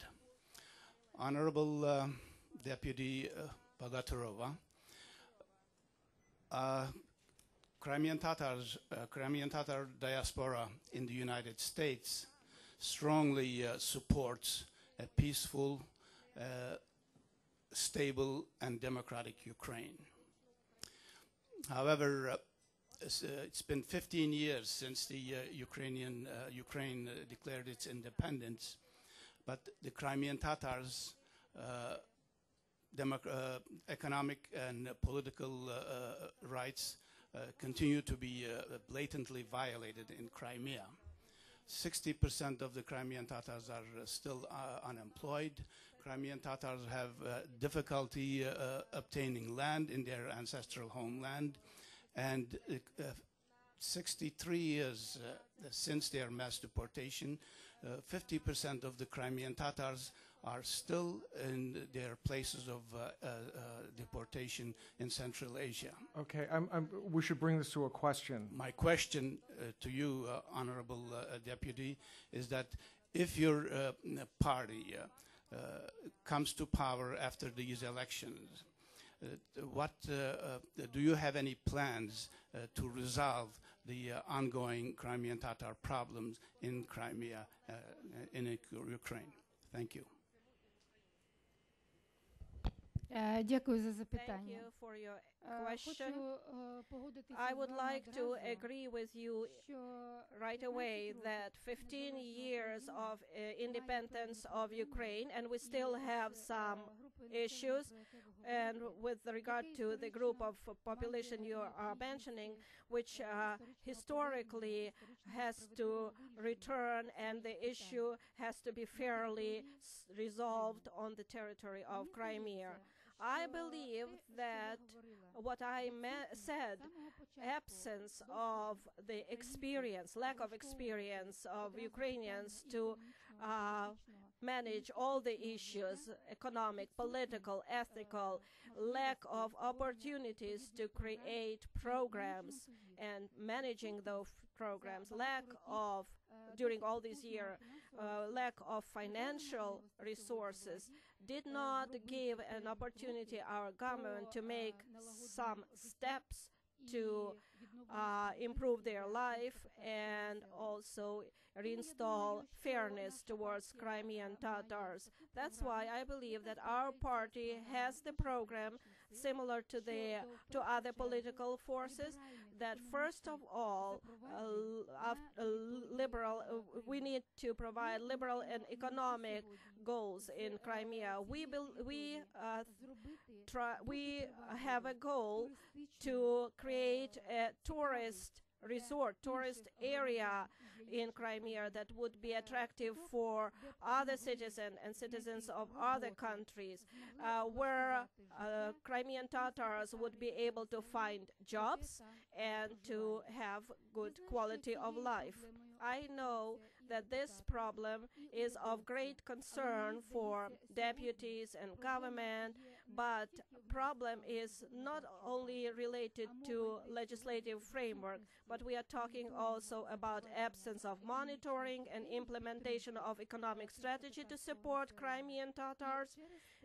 Honorable uh, Deputy uh, Bogatyrova, uh, Crimean Tatars, uh, Crimean Tatar diaspora in the United States strongly uh, supports a peaceful, uh, stable and democratic Ukraine. However, uh, it's, uh, it's been fifteen years since the uh, Ukrainian, uh, Ukraine uh, declared its independence, but the Crimean Tatars' uh, uh, economic and political uh, rights uh, continue to be uh, blatantly violated in Crimea. sixty percent of the Crimean Tatars are still uh, unemployed. Crimean Tatars have uh, difficulty uh, obtaining land in their ancestral homeland. And uh, sixty-three years uh, since their mass deportation, fifty percent uh, of the Crimean Tatars are still in their places of uh, uh, uh, deportation in Central Asia. Okay, I'm, I'm, we should bring this to a question. My question uh, to you, uh, Honorable uh, Deputy, is that if your uh, party uh, uh, comes to power after these elections, uh, what uh, uh, do you have any plans uh, to resolve the uh, ongoing Crimean Tatar problems in Crimea, uh, in Ukraine? Thank you. Дякую за запитання. Хочу погодитися. I would like to agree with you right away that fifteen years of independence of Ukraine, and we still have some issues. And with regard to the group of population you are mentioning, which uh, historically has to return, and the issue has to be fairly resolved on the territory of Crimea. I believe that what I said, absence of the experience, lack of experience of Ukrainians to uh, manage all the issues, economic, political, ethical, lack of opportunities to create programs and managing those programs, lack of, during all this year, uh, lack of financial resources, did not give an opportunity our government to make some steps to uh, improve their life and also reinstall fairness towards Crimean Tatars. That's why I believe that our party has the program similar to the to other political forces. That first of all, uh, uh, liberal, uh, we need to provide liberal and economic goals in Crimea. We we uh, try we have a goal to create a tourist resort, tourist area in Crimea that would be attractive for other citizens and citizens of other countries, uh, where uh, Crimean Tatars would be able to find jobs and to have good quality of life. I know that this problem is of great concern for deputies and government, but problem is not only related to legislative framework, but we are talking also about absence of monitoring and implementation of economic strategy to support Crimean Tatars,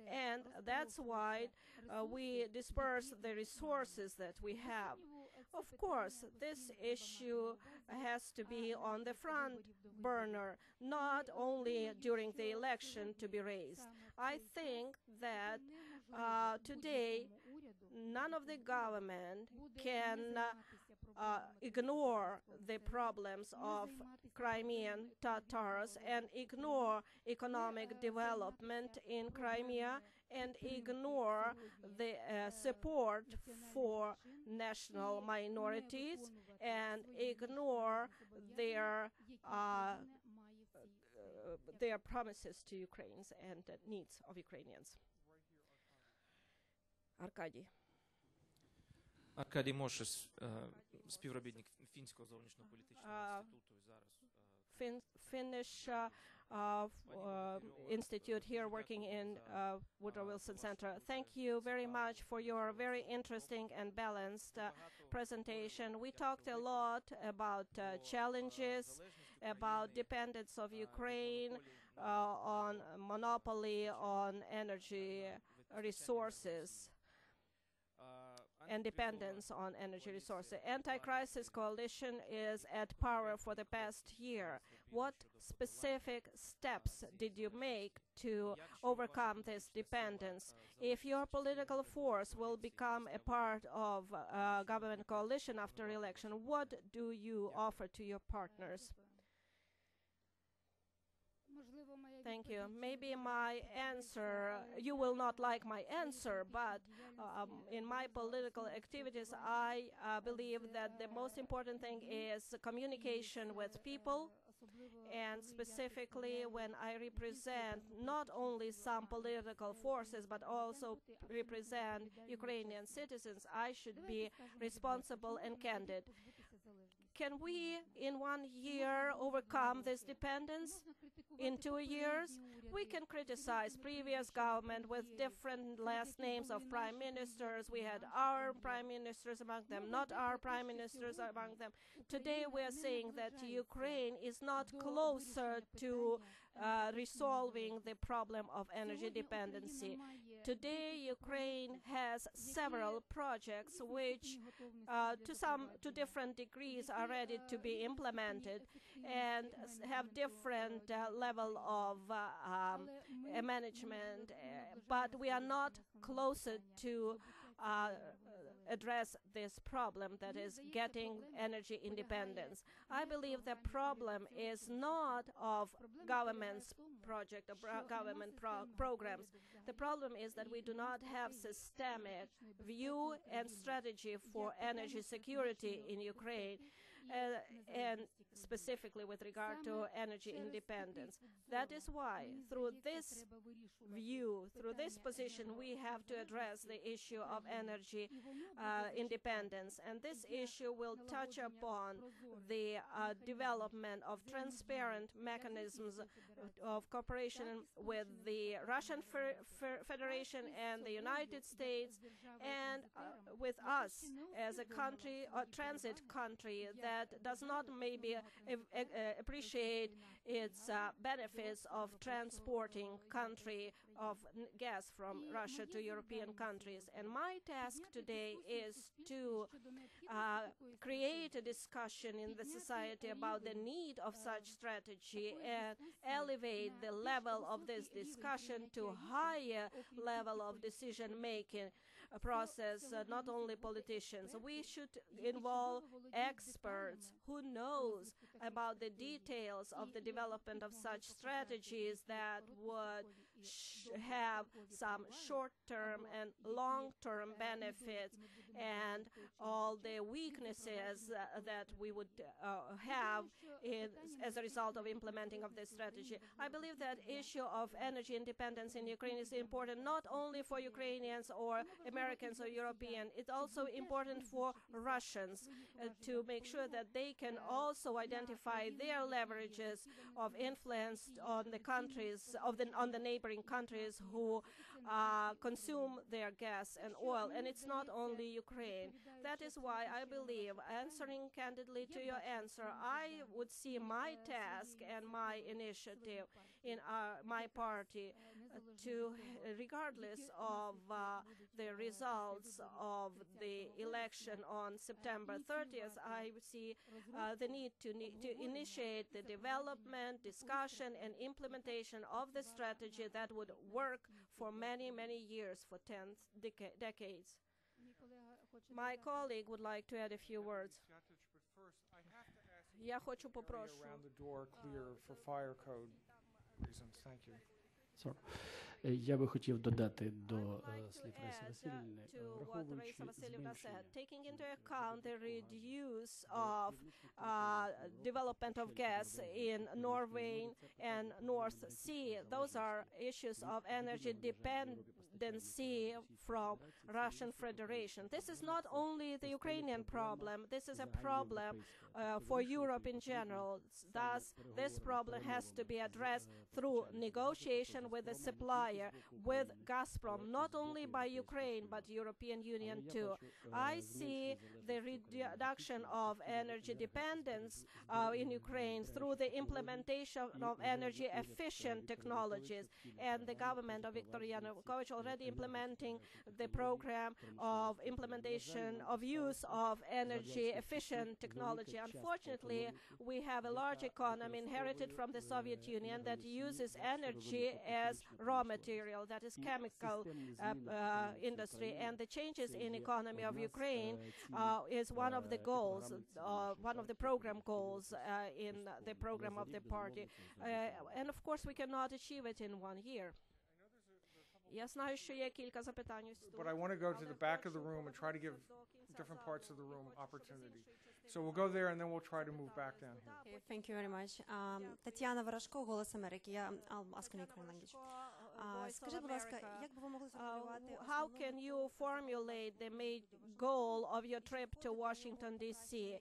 and that's why uh, we disperse the resources that we have. Of course, this issue has to be on the front burner, not only during the election to be raised. I think that uh, today none of the government can uh, uh, ignore the problems of Crimean Tatars and ignore economic development in Crimea and ignore the uh, support for national minorities and ignore their uh, uh, their promises to Ukrainians and the needs of Ukrainians. Arkady. Arkady Moshes, uh, співробітник Фінського зовнішньополітичного інституту зараз. Fin Finnish uh, uh, uh, Institute here working in uh, Woodrow Wilson Center. Thank you very much for your very interesting and balanced uh, presentation. We talked a lot about uh, challenges, about dependence of Ukraine uh, on monopoly on energy resources and dependence on energy resources. Anti-crisis coalition is at power for the past year. What specific steps did you make to overcome this dependence? If your political force will become a part of uh, government coalition after election, what do you offer to your partners? Thank you. Maybe my answer, you will not like my answer, but um, in my political activities, I uh, believe that the most important thing is communication with people, and specifically when I represent not only some political forces, but also represent Ukrainian citizens, I should be responsible and candid. Can we, in one year, overcome this dependence? In two years, we can criticize previous government with different last names of prime ministers. We had our prime ministers among them, not our prime ministers among them. Today, we are saying that Ukraine is not closer to uh, resolving the problem of energy dependency. Today, Ukraine has several projects which, uh, to some, to different degrees, are ready to be implemented and have different uh, level of uh, uh, um, management, uh, but we are not closer to uh, address this problem, that is getting energy independence. I believe the problem is not of government's project or government pro programs. The problem is that we do not have systemic view and strategy for energy security in Ukraine, uh, and specifically with regard to energy independence. That is why, through this view, through this position, we have to address the issue of energy uh, independence. And this issue will touch upon the uh, development of transparent mechanisms of cooperation with the Russian Federation and the United States, and uh, with us as a country, a transit country that does not maybe appreciate its uh, benefits of transporting country of gas from Russia to European countries. And my task today is to uh, create a discussion in the society about the need of such strategy and elevate the level of this discussion to higher level of decision-making process, uh, not only politicians. We should involve experts who knows about the details of the development of such strategies that would sh have some short-term and long-term benefits, and all the weaknesses uh, that we would uh, have in, as a result of implementing of this strategy. I believe that issue of energy independence in Ukraine is important not only for Ukrainians or Americans or Europeans, it's also important for Russians uh, to make sure that they can also identify their leverages of influence on the countries of the on the neighboring countries who uh, consume their gas and oil, and it's not only Ukraine. That is why I believe, answering candidly to your answer, I would see my task and my initiative in our, my party uh, to, regardless of uh, the results of the election on September thirtieth, I would see uh, the need to, ne to initiate the development, discussion, and implementation of the strategy that would work for many, many years, for ten deca decades. My colleague would like to add a few words. Я хочу попрошу. Around the door clear for fire code reasons. Thank you. Я би хотів додати до слів Раїси Васильівни, враховуючи зменшення. With the supplier, with Gazprom, not only by Ukraine, but European Union too. I see the reduction of energy dependence uh, in Ukraine through the implementation of energy efficient technologies, and the government of Viktor Yanukovych already implementing the program of implementation of use of energy efficient technology. Unfortunately, we have a large economy inherited from the Soviet Union that uses energy as raw material, that is chemical uh, uh, industry, and the changes in economy of Ukraine uh, is one of the goals, uh, one of the program goals uh, in the program of the party, uh, and of course we cannot achieve it in one year. Я знаю, що є кілька запитань. But I want to go to the back of the room and try to give different parts of the room opportunity. So we'll go there and then we'll try to move back down here. Okay, thank you very much. Um, Тетяна Варашко, Голос Америки. Я Аскані Кронландіч. Скажіть, будь ласка, як би ви могли сформулювати? How can you formulate the main goal of your trip to Washington D C?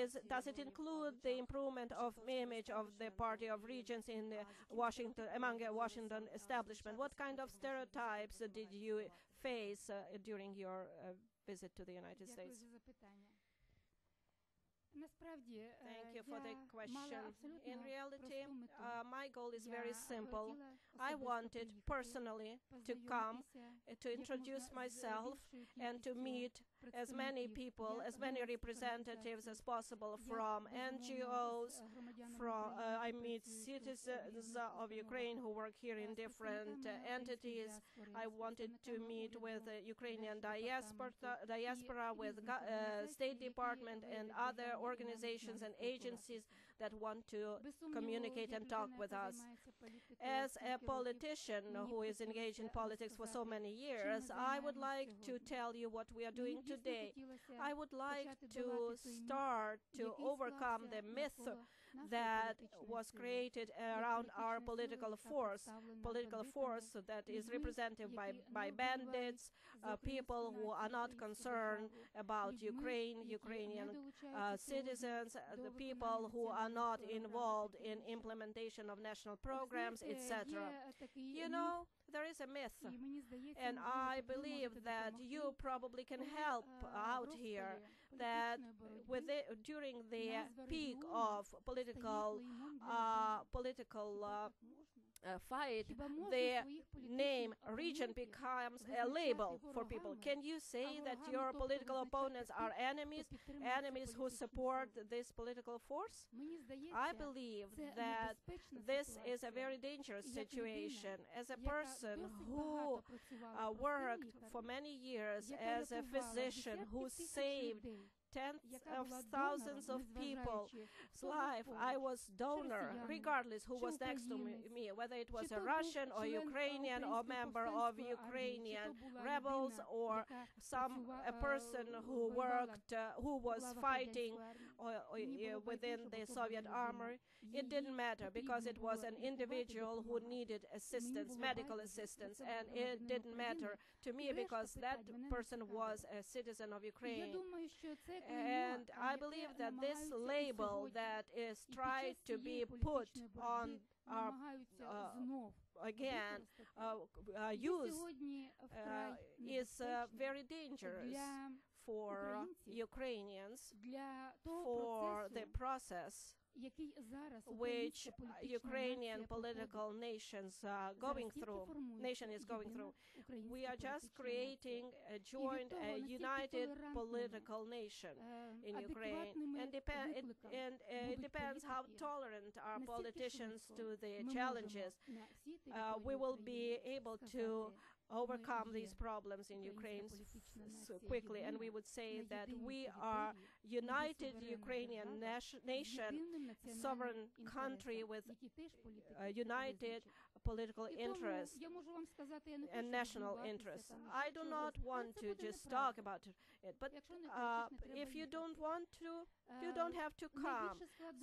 Is does it include the improvement of image of the Party of Regions in the Washington among the Washington establishment? What kind of stereotypes types uh, did you face uh, during your uh, visit to the United States? Thank you for the question. In reality, uh, my goal is very simple. I wanted personally to come, uh, to introduce myself and to meet as many people, as many representatives as possible from N G Os, from, uh, I meet citizens of Ukraine who work here in different uh, entities. I wanted to meet with the Ukrainian diaspora, diaspora with uh, State Department and other organizations and agencies that want to communicate and talk with us. As a politician who is engaged in politics for so many years, I would like to tell you what we are doing today. I would like to start to overcome the myth that was created around our political force, political force that is represented by, by bandits, uh, people who are not concerned about Ukraine, Ukrainian uh, citizens, uh, the people who are not involved in implementation of national programs, et cetera. You know, there is a myth, and I believe that you probably can help out here, that with the, during the peak of political uh, political uh, uh, fight, the name region becomes a label for people. Can you say that your political opponents are enemies, enemies who support this political force? I believe that this is a very dangerous situation. As a person who uh, worked for many years as a physician, who saved tens of thousands of people's life. I was donor, regardless who was next to me, whether it was a Russian or Ukrainian or member of Ukrainian rebels or some a person who worked, uh, who was fighting or, or, uh, within the Soviet army. It didn't matter because it was an individual who needed assistance, medical assistance, and it didn't matter to me because that person was a citizen of Ukraine. And I believe that this label that is tried to be put on our, uh, again, uh, uh, use uh, is uh, very dangerous for Ukrainians, for the process which Ukrainian political nations are going through, nation is going through. We are just creating a joint, a united political nation in Ukraine. And, depen it, and uh, it depends how tolerant our politicians to the challenges. Uh, we will be able to overcome these problems in Ukraine so quickly, and we would say that we are united Ukrainian nation, sovereign country with uh, united political interests and national interests. I do not want to just talk about it, but uh, if you don't want to, you don't have to come.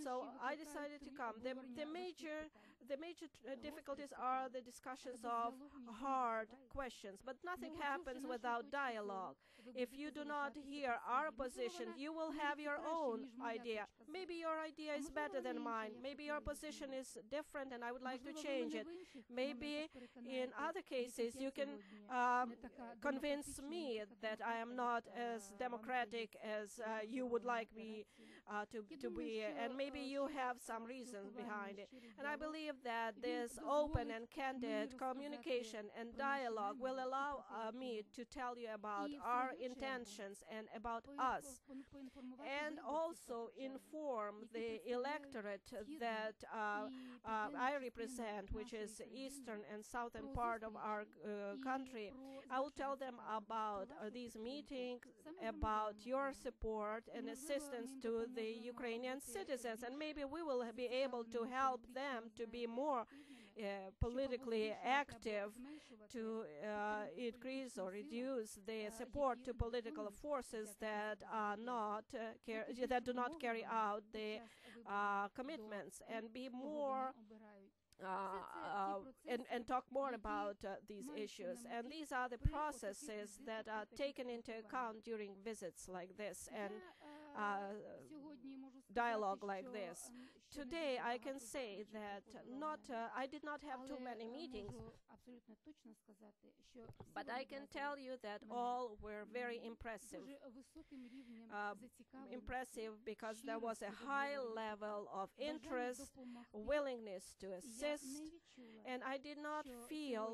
So I decided to come. The, the major, the major difficulties are the discussions of hard questions, but nothing happens without dialogue. If you do not hear our position, you will have your own idea. Maybe your idea is better than mine. Maybe your position is different and I would like to change it. Maybe in other cases you can um, convince me that I am not as democratic as uh, you would like me Uh, to, to be, and maybe you have some reasons behind it. And I believe that this open and candid communication and dialogue will allow uh, me to tell you about our intentions and about us, and also inform the electorate that uh, uh, I represent, which is eastern and southern part of our uh, country. I will tell them about uh, these meetings, about your support and assistance to the Ukrainian citizens, and maybe we will be able to help them to be more uh, politically active, to uh, increase or reduce the support to political forces that are not uh, that do not carry out the uh, commitments, and be more Uh, uh, and, and talk more about uh, these issues. And these are the processes that are taken into account during visits like this and uh, dialogue like this. Today I can say that not uh, I did not have too many meetings, but I can tell you that all were very impressive. Uh, impressive because there was a high level of interest, willingness to assist, and I did not feel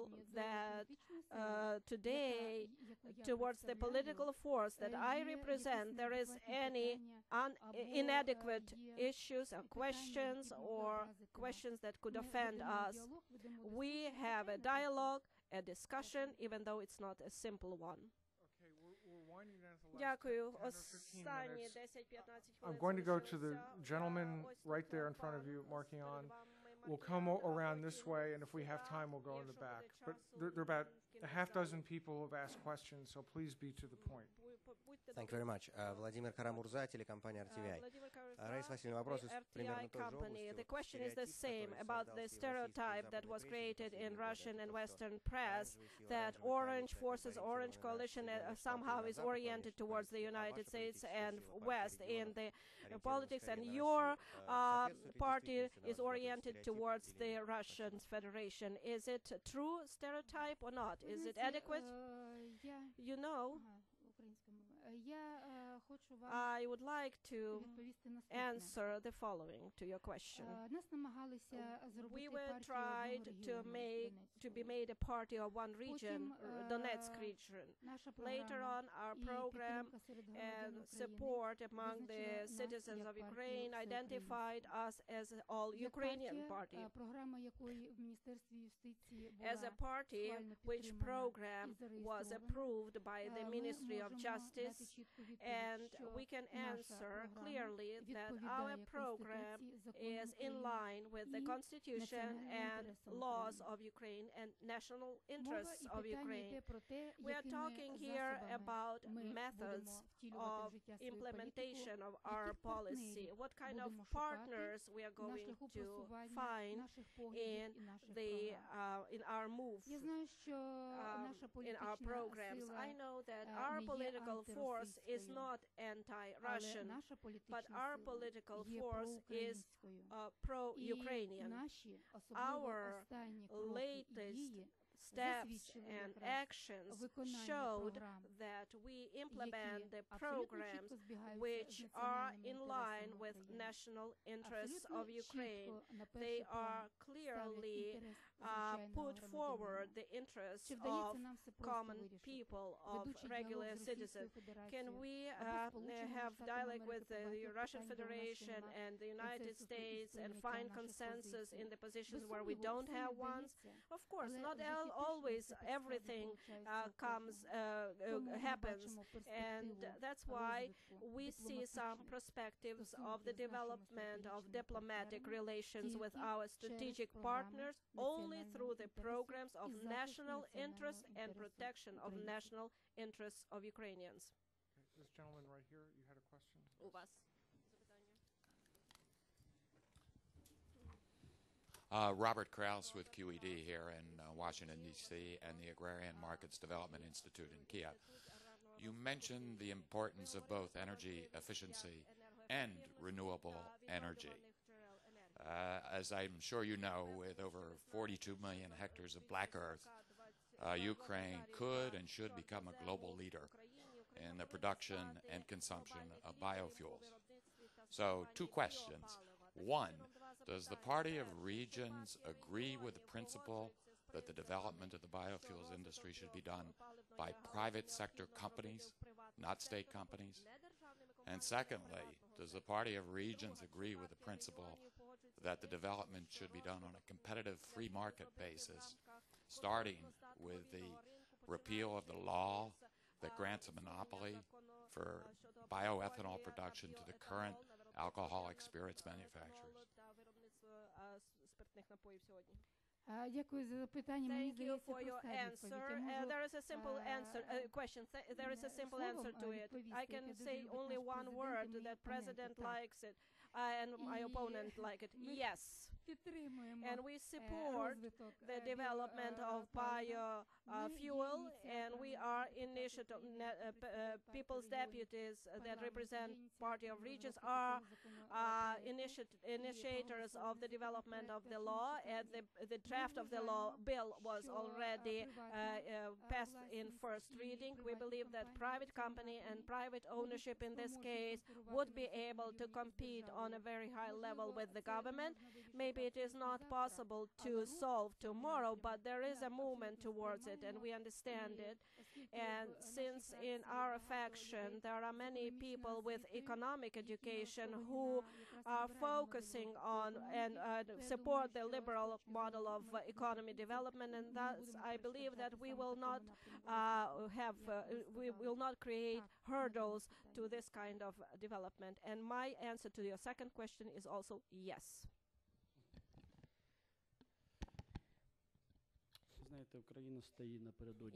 that that uh, today, towards the political force that I represent, there is any inadequate issues or questions or questions that could offend us. We have a dialogue, a discussion, even though it's not a simple one. Дякую. Останні ten to fifteen I'm going to go to the gentleman right there in front of you, marking on. We'll come around this way, and if we have time, we'll go in the back. But there are about a half dozen people who have asked questions, so please be to the point. Thank you very much. Uh, Vladimir Karamurza, телекомпания эр ти ви ай. Uh, Раиса Васильевна, вопрос из примерно той же области. The question is the same about the stereotype that was created in Russian and Western press that Orange Forces, Orange Coalition uh, somehow is oriented towards the United States and West in the uh, politics, and your uh, party is oriented towards the Russian Federation. Is it a true stereotype or not? Is it adequate? You know, I would like to answer the following to your question. We were tried to make to be made a party of one region, Donetsk region. Later on, our program and support among the citizens of Ukraine identified us as an all-Ukrainian party, as a party which program was approved by the Ministry of Justice, and we can answer clearly that our program is in line with the Constitution and laws of Ukraine and national interests of Ukraine. We are talking here about methods of implementation of our policy, what kind of partners we are going to find in the uh, in our move, um, in our programs. I know that our political force is not anti-Russian, but our political force is uh, pro-Ukrainian. Our latest steps and actions showed that we implement the programs which are in line with national interests of Ukraine. They are clearly uh, put forward the interests of common people, of regular citizens. Can we uh, have dialogue with the Russian Federation and the United States and find consensus in the positions where we don't have ones? Of course, not always everything uh, comes uh, uh, happens, and that's why we see some perspectives of the development of diplomatic relations with our strategic partners only through the programs of national interest and protection of national interests of Ukrainians. Okay, this gentleman right here, you had a question? Uh, Robert Krause with Q E D here in uh, Washington, D C and the Agrarian Markets Development Institute in Kiev. You mentioned the importance of both energy efficiency and renewable energy. Uh, as I'm sure you know, with over forty-two million hectares of black earth, uh, Ukraine could and should become a global leader in the production and consumption of biofuels. So, two questions. One, does the Party of Regions agree with the principle that the development of the biofuels industry should be done by private sector companies, not state companies? And secondly, does the Party of Regions agree with the principle that the development should be done on a competitive free market basis, starting with the repeal of the law that grants a monopoly for bioethanol production to the current alcoholic spirits manufacturers? Thank you for your answer. Uh, there is a simple answer, uh, question. Th there is a simple answer to it. I can say only one word, that President likes it uh, and my opponent like it. Yes. And we support the development of biofuel, uh, and we are initiative. Uh, uh, people's deputies that represent Party of Regions are uh, initi initiators of the development of the law, and the, the draft of the law bill was already uh, uh, passed in first reading. We believe that private company and private ownership in this case would be able to compete on a very high level with the government. Maybe it is not possible to solve tomorrow, but there is a movement towards it, and we understand it. And since in our faction there are many people with economic education who are focusing on and uh, support the liberal model of uh, economy development, and thus I believe that we will not uh, have, uh, we will not create hurdles to this kind of development. And my answer to your second question is also yes.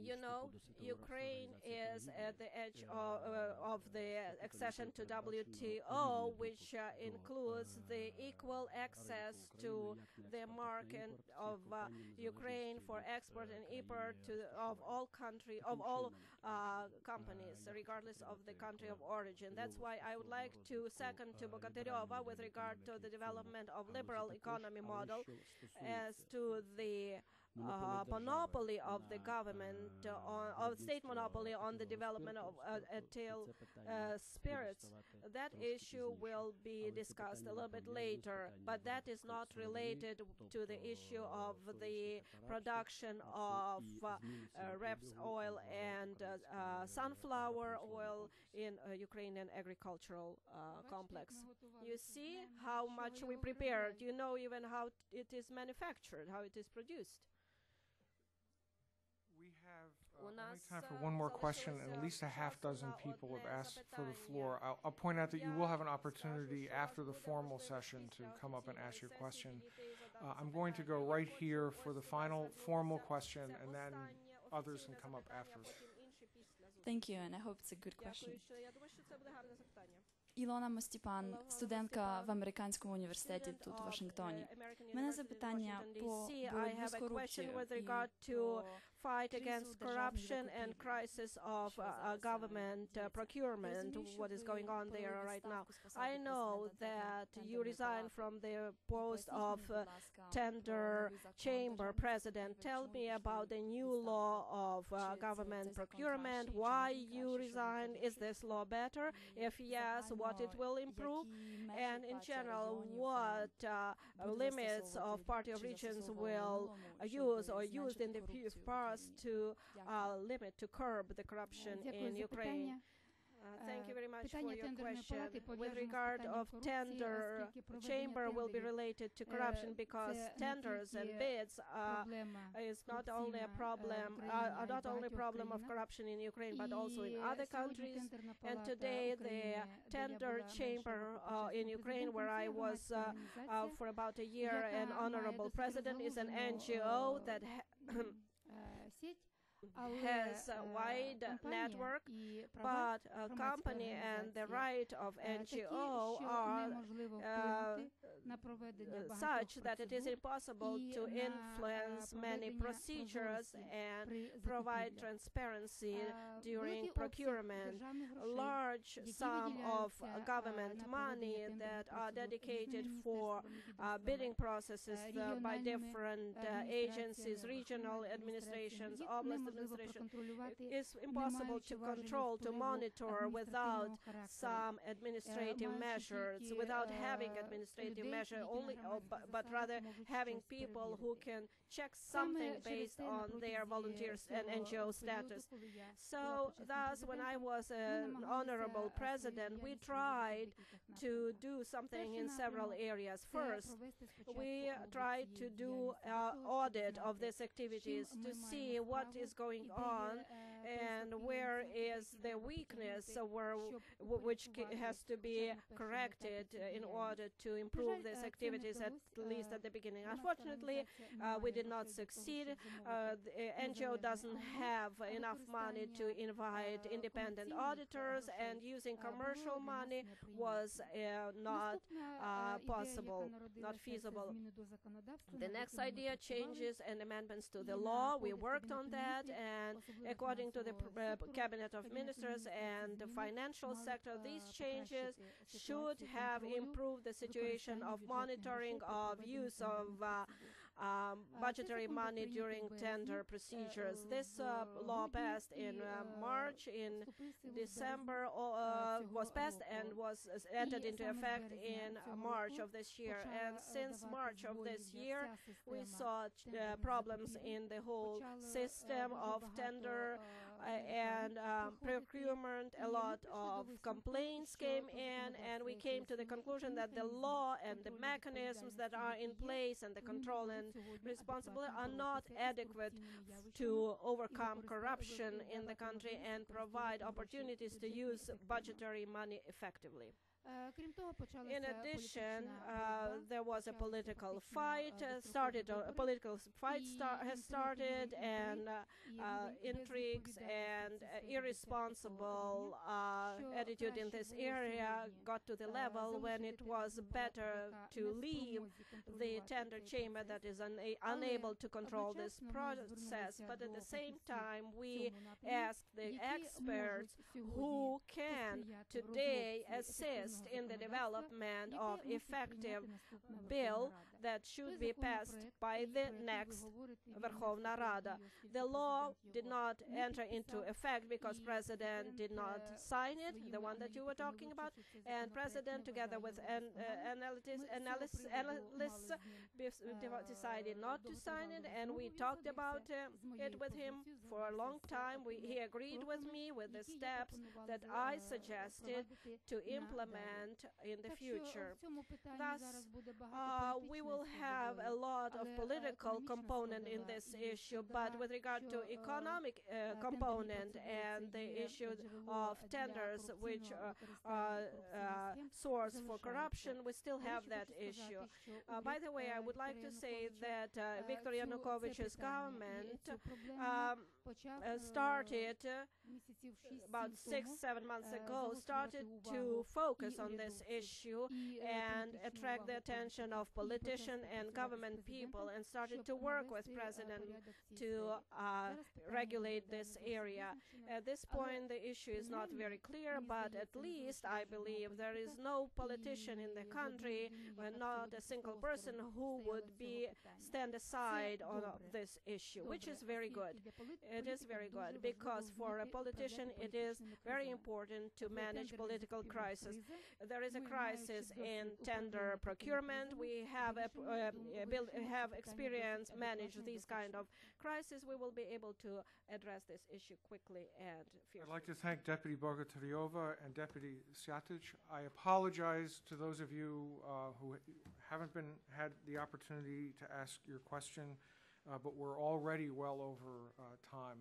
You know, Ukraine is at the edge of, uh, of the accession to W T O, which uh, includes the equal access to the market of uh, Ukraine for export and import to of all country of all uh, companies, regardless of the country of origin. That's why I would like to second to Bogatyrova with regard to the development of liberal economy model as to the Uh, monopoly of the government, uh, on, of state monopoly on the development of uh, ethyl uh, spirits. That issue will be discussed a little bit later, but that is not related to the issue of the production of uh, uh, rapeseed oil and uh, uh, sunflower oil in uh, Ukrainian agricultural uh, complex. You see how much we prepared. You know even how it is manufactured, how it is produced. We have uh, only time for one more question, and at least a half dozen people have asked for the floor. I'll, I'll point out that you will have an opportunity after the formal session to come up and ask your question. Uh, I'm going to go right here for the final formal question, and then others can come up after. Thank you, and I hope it's a good question. Ілона Мостіпан, студентка в Американському університеті тут, в Вашингтоні. У мене запитання по боротьбу з корупцією і по fight against corruption and crisis of uh, uh, government uh, procurement, what is going on there right now. I know that you resigned from the post of uh, tender chamber president. Tell me about the new law of uh, government procurement, why you resigned, is this law better? If yes, what it will improve? And in general, what uh, limits of Party of Regions will use or used in the past to uh, limit, to curb the corruption in Ukraine. Uh, thank you very much for your question. With regard of tender chamber will be related to corruption, because tenders and bids uh, is not only a problem, uh, are not only a problem of corruption in Ukraine, but also in other countries. And today the tender chamber uh, in Ukraine, where I was uh, uh, for about a year an honorable president, is an N G O that has a wide network, but a company and the right of N G O are uh, such that it is impossible to influence many procedures and provide transparency during procurement. A large sum of government money that are dedicated for uh, bidding processes uh, by different uh, agencies, regional administrations, oblast administration, is impossible to control, to monitor without some administrative measures, without having administrative measures, only, oh, but, but rather having people who can check something based on their volunteers and N G O status. So thus, when I was an honorable president, we tried to do something in several areas. First, we tried to do an audit of these activities to see what is going on and where is the weakness uh, where which has to be corrected uh, in order to improve these activities, at least at the beginning. Unfortunately, uh, we did not succeed. Uh, the N G O doesn't have enough money to invite independent auditors, and using commercial money was uh, not uh, possible, not feasible. The next idea, changes and amendments to the law. We worked on that. And according to the uh, Cabinet of Ministers and the financial sector, these changes should have improved the situation of monitoring, of use of uh, um, budgetary money during tender procedures. This uh, law passed in uh, March, in December uh, was passed and was entered into effect in March of this year. And since March of this year, we saw uh, problems in the whole system of tender uh, and uh, procurement. A lot of complaints came in, and we came to the conclusion that the law and the mechanisms that are in place and the control and responsibility are not adequate to overcome corruption in the country and provide opportunities to use budgetary money effectively. In addition, uh, there was a political fight uh, started. Uh, a political fight star has started, and uh, uh, intrigues and uh, irresponsible uh, attitude in this area got to the level when it was better to leave the tender chamber that is una unable to control this process. But at the same time, we asked the experts who can today assist in the development of effective bill that should be passed by the next Verkhovna Rada. The law did not enter into effect because President did not sign it, the one that you were talking about, and President, together with an, uh, analysts, analysts, analysts decided not to sign it, and we talked about uh, it with him for a long time. We, he agreed with me with the steps that I suggested to implement in the future. Thus, uh, we will have a lot of political component in this issue, but with regard to economic uh, component and the issue of tenders, which are uh, uh, source for corruption, we still have that issue. Uh, by the way, I would like to say that uh, Viktor Yanukovych's government um, uh, started uh, about six, seven months ago, started to focus on this issue and attract the attention of politicians and government people, and started to work with President to uh, regulate this area. At this point, the issue is not very clear, but at least I believe there is no politician in the country, and not a single person, who would be stand aside on uh, this issue, which is very good. It is very good, because for a politician it is very important to manage political crisis. There is a crisis in tender procurement. We have a, uh, build, have experience manage these kind of crises. We will be able to address this issue quickly and fiercely. I'd like to thank Deputy Bogatyryova and Deputy Svyatash. I apologize to those of you uh, who haven't been had the opportunity to ask your question, uh, but we're already well over uh, time,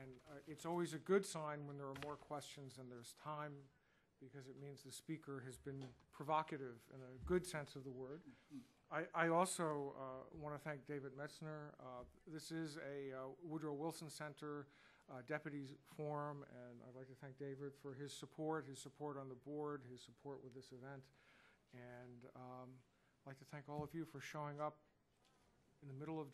and uh, it's always a good sign when there are more questions than there's time, because it means the speaker has been provocative in a good sense of the word. I, I also uh, want to thank David Metzner. Uh, this is a uh, Woodrow Wilson Center uh, deputies forum, and I'd like to thank David for his support, his support on the board, his support with this event. And um, I'd like to thank all of you for showing up in the middle of